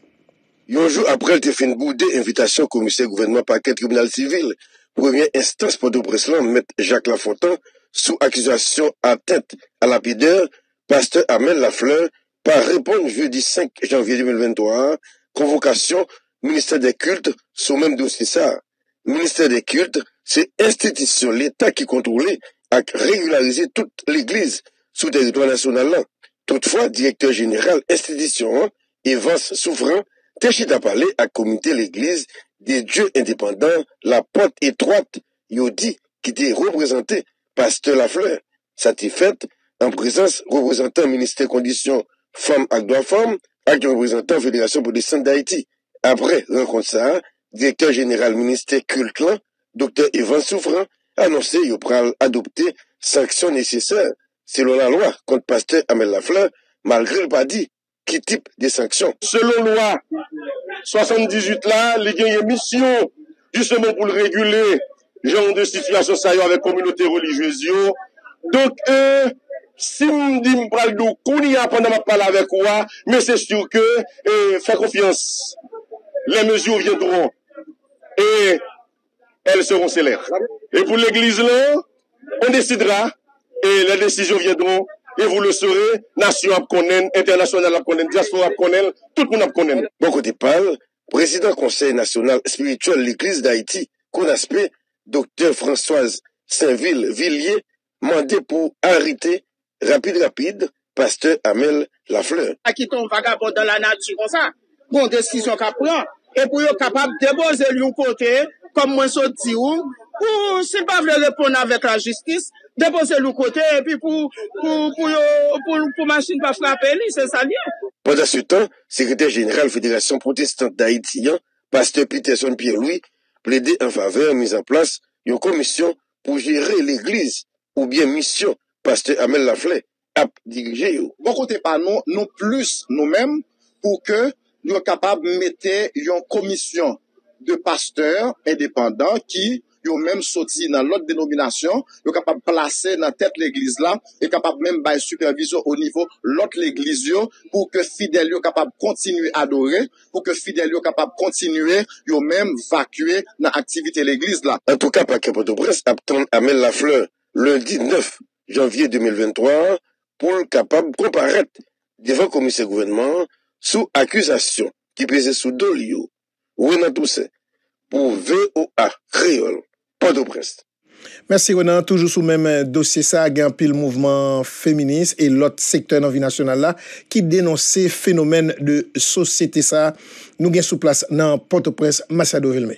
Un jour après, il a fait une boudée invitation commissaire gouvernement parquet tribunal civil. Première instance Port-au-Prince, M. Jacques Lafontaine, sous accusation atteinte à la pudeur, pasteur Armel Lafleur, par répondre jeudi cinq janvier deux mille vingt-trois, convocation ministère des Cultes, sur même dossier ça. Ministère des Cultes, c'est institution, l'État qui contrôlait a régularisé toute l'Église sous territoire national. Toutefois, directeur général institution Evans Souffran, Téchita parlé à comité l'Église des dieux indépendants, la porte étroite, Yodi, qui était représenté pasteur Lafleur. Ça t'est fait en présence représentant ministère conditions femmes et droits femmes, avec représentant Fédération protestante d'Haïti. Après rencontre ça, directeur général ministère culte, docteur Evans Souffran, annoncé qu'il pral adopter sanctions nécessaires selon la loi contre pasteur Armel Lafleur, malgré le pas dit qui type de sanctions. Selon loi soixante-dix-huit là, il y a une mission justement pour le réguler genre de situation ça avec communauté religieuse. Donc euh, si on dit me pral dou kounia pendant m'a parler avec quoi, mais c'est sûr que euh, fais confiance. Les mesures viendront et elles seront célèbres. Et pour l'église là, on décidera et les décisions viendront et vous le saurez, nation à connaître, internationale à connaître, diaspora à connaître, tout le monde à connaître. Bon côté parle, président conseil national spirituel l'église d'Haïti, qu'on aspect, docteur Françoise Saint-Ville-Villiers, mandé pour arrêter rapide rapide, pasteur Armel Lafleur. À qui tombe vagabond dans la nature comme ça, bon décision qu'à prendre, et pour être capable de déposer lui côté, comme moi je dis, ou s'il pas veut répondre avec la justice, déposer le côté et puis pour pour pour pour, pour machine pas frapper lui, c'est ça lié. Pendant ce temps, secrétaire général Fédération protestante d'Haïti, pasteur Peterson Pierre-Louis, plaidait en faveur mise en place d'une commission pour gérer l'église ou bien mission pasteur Armel Lafleur à diriger. Bon côté pas nous, nous plus nous-mêmes pour que nous capables de mettre une commission de pasteurs indépendants qui yo même sorti dans l'autre dénomination, yo capable placer dans tête l'église là et capable même bailler supervision au niveau l'autre l'église yo pour que fidèles yo capable continuer à adorer, pour que fidèles yo capable continuer yo même vacuer dans activité l'église là. En tout cas, parquet Port-au-Prince attend Armel Lafleur lundi neuf janvier deux mille vingt-trois pour capable comparaître devant commissaire gouvernement sous accusation qui pesait sous Dolio. Renan Toussaint pour V O A Créole. Port-au-Prince. Merci Renan. Toujours sous même dossier ça, il y a un pile mouvement féministe et l'autre secteur dans la vie nationale là qui dénonçait phénomène de société ça. Nous gain sous place dans Port-au-Prince, Massado-Vilme.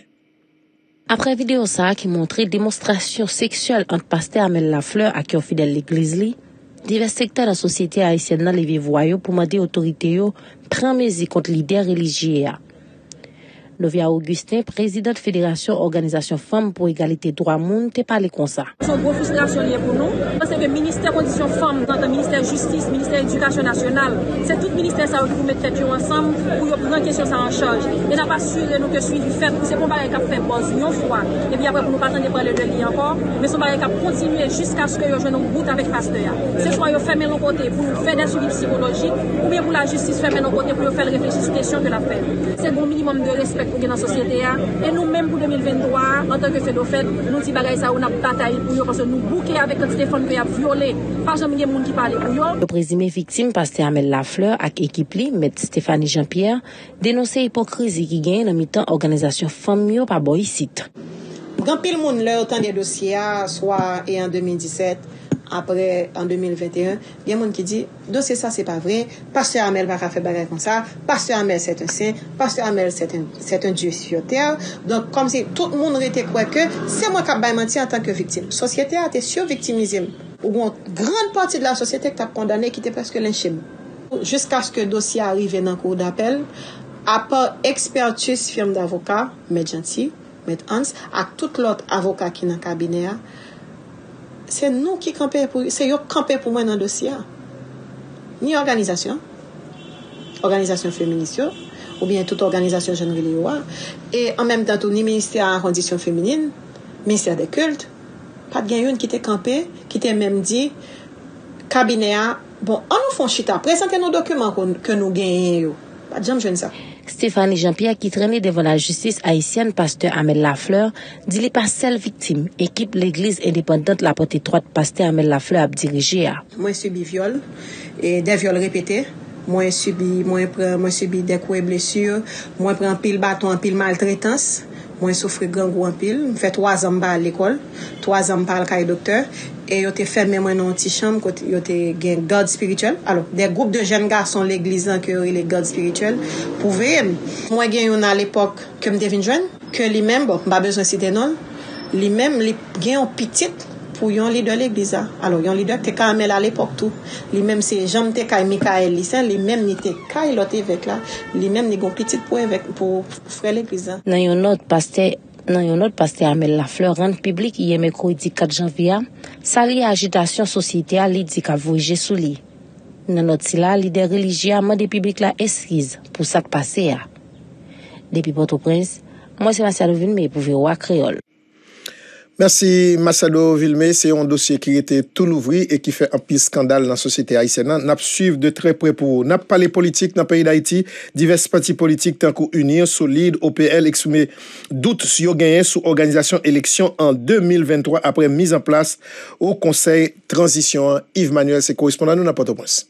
Après vidéo ça qui montrait démonstration sexuelle entre pasteur Armel Lafleur et un fidèle l'église li, divers secteurs de la société haïtienne levé voix pour demander autorité prendre mesure contre leader religieux. Leviat Augustin, président de Fédération Organisation Femmes pour Égalité Droits Monde, te parlé comme ça. C'est une grosse frustration liée pour nous. C'est que le ministère Conditions Femmes, dans le ministère de Justice, le ministère de l'Éducation nationale, c'est tout le ministère qui vous met tête ensemble pour prendre question ça en charge. Et n'a pas assuré nous que suivi fait, c'est pour barrer cap fait pause une fois. Et puis après pour nous pas attendre parler de lui encore, mais son barrer cap continuer jusqu'à ce que yo joine un bout avec pasteur. C'est soit yo fermer nos côté pour faire des suivis psychologiques ou bien pour la justice fermer nos côté pour faire réfléchir sur question de la paix. C'est un minimum de respect pour la société et nous-mêmes pour deux mille vingt-trois en tant que fédofète nous dit bagaille ça on a bataille pour eux parce que nous bouquer avec un téléphone qui a violé pas jamais des gens qui parlent pour eux. Le présumé victime pasteur Armel Lafleur avec équipe li met Stéphanie Jean-Pierre dénoncer hypocrisie qui gagne dans mi-temps organisation femme pas boy site. Grand pile monde là autant des dossiers soit et en deux mille dix-sept après en deux mille vingt et un, il y a des gens qui disent dossier ça c'est pas vrai, pasteur Armel va pas faire bagarre comme ça, pasteur Armel c'est un saint, pasteur Armel c'est un c'est un dieu sur terre. Donc comme si tout le monde était quoi que c'est moi qui baille menti en tant que victime. Société a été survictimisée. une grande partie de la société qui t'a condamné, qui était presque lynché. Jusqu'à ce que le dossier arrive dans le cours d'appel, à part expertise firme d'avocat, M. Gentil, M. Hans, à tout l'autre avocat qui est dans le cabinet, c'est nous qui campons pour, c'est eux qui campent pour moi dans le dossier. Ni organisation, organisation féministe, ou bien toute organisation jeune religieuse, et en même temps, ni ministère en condition féminine, ministère des cultes, pas de gagnant qui était campé, qui était même dit, cabinet, bon, on nous fait chita, présentez nos documents que nous gagnons. Pas de jambes ça. Stéphanie Jean-Pierre, qui traînait devant la justice haïtienne, pasteur Armel Lafleur, dit qu'il n'est pas seule victime. Équipe l'église indépendante la porte étroite, pasteur Armel Lafleur a dirigé. Moi, j'ai subi viol, et des viols répétés. Moi, j'ai subi, subi des coups et blessures. Moi, j'ai pris un pile bâton, un pile maltraitance. Moi, j'ai souffert grand goût en pile. J'ai fait trois ans à l'école, trois ans à l'école docteur. Et ils ont fermé dans une petite chambre, ils ont eu un garde spirituel. Alors, des groupes de jeunes garçons de l'église qui ont eu les gardes spirituels pouvaient. Moi, j'ai eu à l'époque que je deviens jeune, que lui-même, bon, pas besoin de citer non, lui-même, il y a un petit pour un leader de l'église. Alors, un leader qui était Carmel à l'époque tout. Lui-même, c'est Jean-Michel Michael Lissin, lui-même, il était Carmel avec là. Lui-même, il y a un petit pour pour frère l'église. Dans une autre pasteur, Dans un autre pasteur Armel Lafleur rend public hier mercredi quatre janvier, sa agitation sociétale dit qu'a voyagé sous lui. Dans notre là, leader religieux m'a des publics la excuse pour ça passé. Depuis Port-au-Prince, moi c'est Massado-Vilme pour Voix Créole. Merci Massado-Vilme, c'est un dossier qui était tout l'ouvri et qui fait un pire scandale dans la société haïtienne. N'a suivre de très près pour n'a parlé politique dans le pays d'Haïti, diverses partis politiques tant qu'Unir, Solide, O P L exprimé doute sur gain sous organisation élection en deux mille vingt-trois après mise en place au Conseil transition. Yves Manuel, c'est correspondant nous dans Port-au-Prince.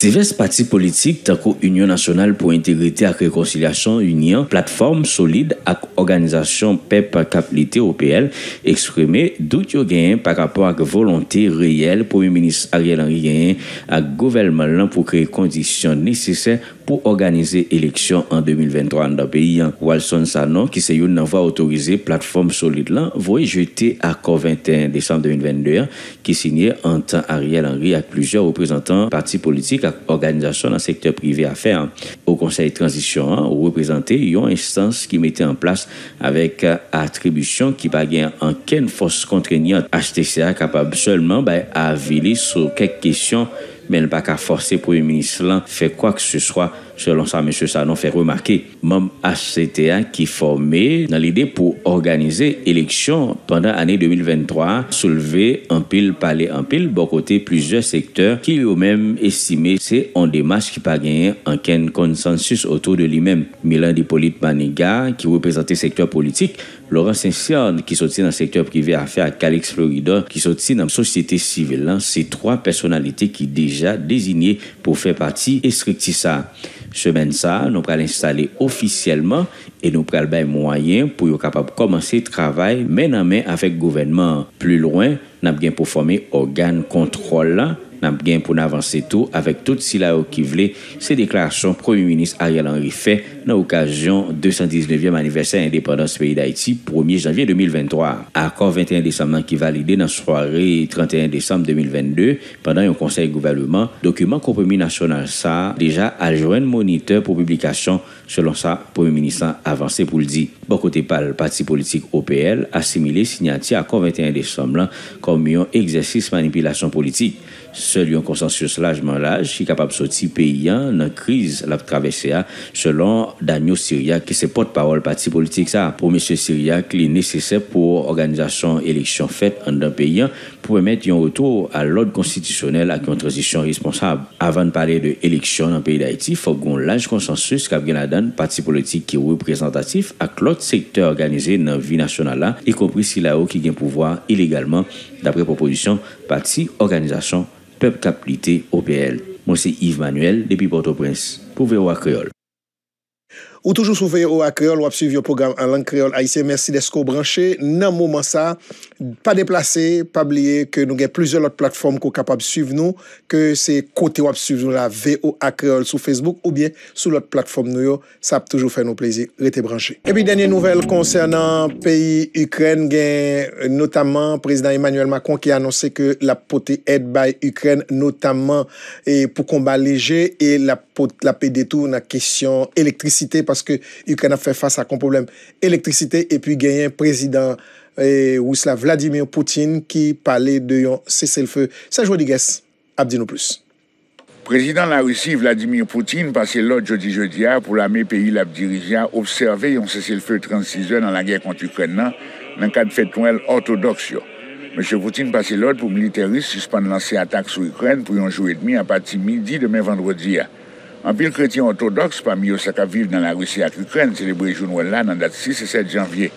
Divers partis politiques, tant qu'Union nationale pour intégrité et réconciliation, Union, plateforme solide et organisation P E P Capilité O P L, exprimé doute par rapport à la volonté réelle pour le ministre Ariel Henry à gouvernement pour créer conditions nécessaires pour organiser l'élection en deux mille vingt-trois dans le pays. Walson Sanon, qui s'est une voix autorisée, plateforme solide, voit jeter à vingt et un décembre deux mille vingt-deux, qui signé en temps Ariel Henry avec plusieurs représentants partis politiques et organisations dans le secteur privé à faire. Au Conseil de transition, où représentait une instance qui mettait en place avec attribution qui n'a pas aucune force contraignante. H T C A capable seulement d'aviler sur quelques questions. Mais elle n'a pas forcé le Premier ministre à faire quoi que ce soit, selon ça, M. Sanon fait remarquer. Même H C T A qui formé dans l'idée pour organiser l'élection pendant l'année deux mille vingt-trois, soulevé en pile, parler en pile, bon côté plusieurs secteurs qui eux-mêmes estimé c'est un démarche qui n'a pas gagné aucun consensus autour de lui-même. Milan Hippolyte Maniga, qui représentait le secteur politique, Laurent Saint-Cyr, qui sortit dans le secteur privé à faire à Calix, Florida, qui sortit dans la société civile, c'est trois personnalités qui déjà désignées pour faire partie et stricti ça. Semaine ça, nous allons l'installer officiellement et nous allons avoir moyen pour être capable de commencer le travail main en main avec le gouvernement. Plus loin, nous avons bien pour former organe contrôle. Nous avons bien pour avancer tout avec tout ce qui voulait. Ces déclarations Premier ministre Ariel Henry fait dans l'occasion deux cent dix-neuvième anniversaire indépendance du pays d'Haïti, premier janvier deux mille vingt-trois. Accord vingt et un décembre qui validé dans la soirée trente et un décembre deux mille vingt-deux pendant un conseil gouvernement. Document compromis national ça déjà adjoint moniteur pour publication. Selon ça, Premier ministre avancé pour le dire. Bon côté par le parti politique O P L assimilé signature accord vingt et un décembre comme un exercice manipulation politique. Seul un consensus largement large qui est capable de sortir payant dans la crise la traversée selon Daniel Syriac qui est porte-parole parti politique ça pour M. Syriac il est nécessaire pour l'organisation élection faite en d'un pays pour permettre un retour à l'ordre constitutionnel avec une transition responsable. Avant de parler de élection dans le pays d'Haïti, il faut qu'on large consensus qu'a la donne parti politique qui est représentatif à l'autre secteur organisé dans la vie nationale y compris si là qui gagne pouvoir illégalement d'après proposition parti organisation Peuple Capilité O P L. Moi, c'est Yves Manuel, depuis Port-au-Prince, pour Voix Créole. Ou toujours souffler au créole, ou à suivre le programme en langue créole haïtienne. Merci d'être branché. Dans ce moment, ça, pas déplacer, pas oublier que nous avons plusieurs autres plateformes qui sont capables de suivre nous, que c'est côté où suivre nous, la V O A créole sur Facebook ou bien sur l'autre plateforme nous. Ça a toujours fait nos plaisirs. Restez branchés. Et puis, dernière nouvelle concernant le pays Ukraine, notamment le président Emmanuel Macron qui a annoncé que la potée aide by Ukraine, notamment et pour combat léger et la la paix des tours dans la question électricité parce que l'Ukraine a fait face à un problème électricité et puis il y a un président et, ou cela, Vladimir Poutine qui parlait de yon cessez-le-feu. Serge Rodriguez, abdi nous plus. Président de la Russie, Vladimir Poutine, passé l'autre jeudi jeudi pour l'armée pays la dirigeant observer un cessez-le-feu trente-six heures dans la guerre contre l'Ukraine dans le cadre de fête noël orthodoxe. M. Poutine passé l'ordre pour militaires russes suspendre lancer attaque sur l'Ukraine pour un jour et demi à partir midi demain vendredi. En pile chrétien orthodoxe, parmi eux, qui vivent dans la Russie et l'Ukraine, célébrer jour Noël là, dans la date six et sept janvier.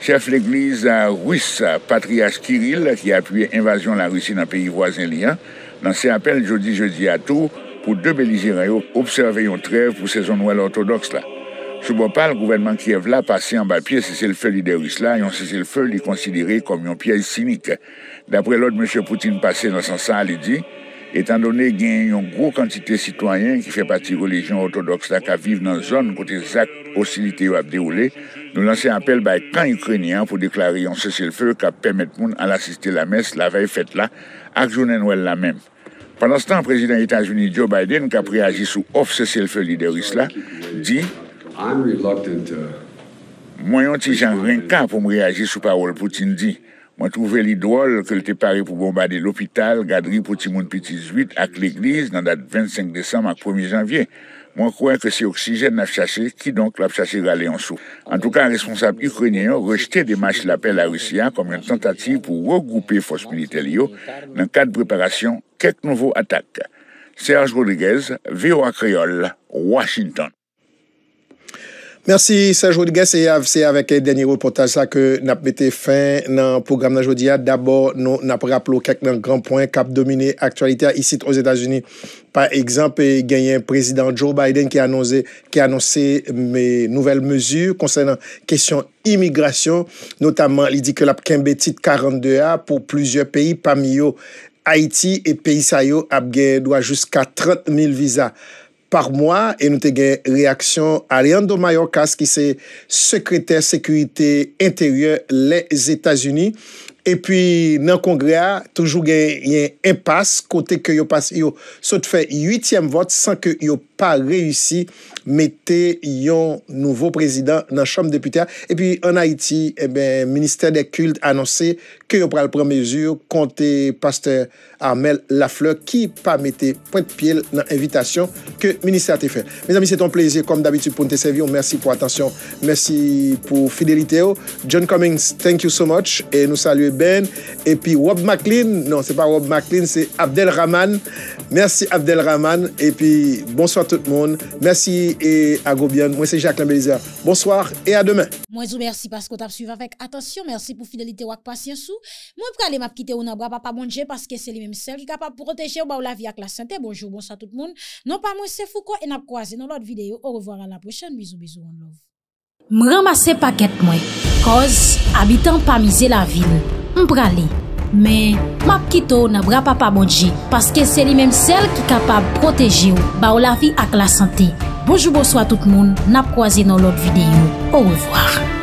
Chef de l'église russe, patriarche Kirill, qui a appuyé l'invasion de la Russie dans le pays voisin liant, lancé appel jeudi jeudi à tout pour deux belligérants observer une trêve pour saison Noël orthodoxe là. Sous Bopal, le gouvernement Kiev l'a passé en bas pied, c'est le feu des Russes là, et on cessez le feu est considéré comme un piège cynique. D'après l'autre, M. Poutine passé dans son sens, il dit, étant donné qu'il y a une grosse quantité de citoyens qui fait partie de la religion orthodoxe là, qui vivent dans une zone côté Zach, hostilité a déroulé, nous lançons un appel par le camp ukrainien pour déclarer un cessez-le-feu qui permet aux gens d'assister à la messe la veille fête là, à journée Noël la même. Pendant ce temps, le président des États-Unis, Joe Biden, qui a réagi sous offre cessez-le-feu leader isla, dit moi, je suis rien qu'à pour me réagir sous parole, Poutine dit. Moi, trouvé les drôles que le paré pour bombarder l'hôpital, garderie pour Timoun Petit-Zuit, avec l'église, dans la date vingt-cinq décembre à premier janvier. Moi, je crois que c'est oxygène à chasser, qui donc l'a chassé râler en sous. En tout cas, un responsable ukrainien a rejeté des matchs d'appel à la Russie comme une tentative pour regrouper les forces militaires dans le cadre de préparation quelques nouveaux attaques. Serge Rodriguez, V O A Créole, Washington. Merci Serge Rodriguez, c'est avec le dernier reportage ça que nous avons mis fin dans le programme d'aujourd'hui. D'abord, nous avons rappelé quelques grands points qui ont dominé l'actualité ici aux États-Unis. Par exemple, il y a un président Joe Biden qui a annoncé, qui a annoncé mes nouvelles mesures concernant la question immigration. Notamment, il dit que la Kembetit quarante-deux A pour plusieurs pays, parmi eux Haïti et pays Sayo, a droit jusqu'à trente mille visas par mois, et nous avons réaction à Alejandro Mayorkas, qui est secrétaire sécurité intérieure les États-Unis. Et puis, dans le Congrès, toujours il y a un impasse, côté que vous passez, vous fait huitième vote sans que vous n'ayez pas réussi à mettre un nouveau président dans la Chambre des députés. Et puis, en Haïti, eh ben, le ministère des Cultes a annoncé que vous prenez la mesure contre le pasteur Armel Lafleur, qui pas mettait point de pied dans l'invitation que le ministère a fait. Mes amis, c'est un plaisir, comme d'habitude, pour nous servir. Merci pour l'attention. Merci pour la fidélité. John Cummings, thank you so much. Et nous saluons Ben, et puis Rob McLean, non, c'est pas Rob McLean, c'est Abdel Rahman. Merci Abdel Rahman, et puis bonsoir tout le monde. Merci et à Gobian. Moi c'est Jacques Lambelizer. Bonsoir et à demain. Moi je vous remercie parce que vous avez suivi avec attention. Merci pour fidélité ou patience. Moi pour aller m'a quitter ou n'a pas manger parce que c'est les mêmes celles qui sont capables de protéger ou la vie avec la santé. Bonjour, bonsoir tout le monde. Non pas moi c'est Foucault et n'a croisé dans l'autre vidéo. Au revoir à la prochaine. Bisous, bisous, on love. M'ramasse paquet moi. Cause habitant pas miser la ville. M'pralé, mais m'a quitto n'a bra papa bonji parce que c'est lui même celle qui capable protéger ou ba ou la vie avec la santé. Bonjour bonsoir tout le monde, n'a croisé dans l'autre vidéo. Au revoir.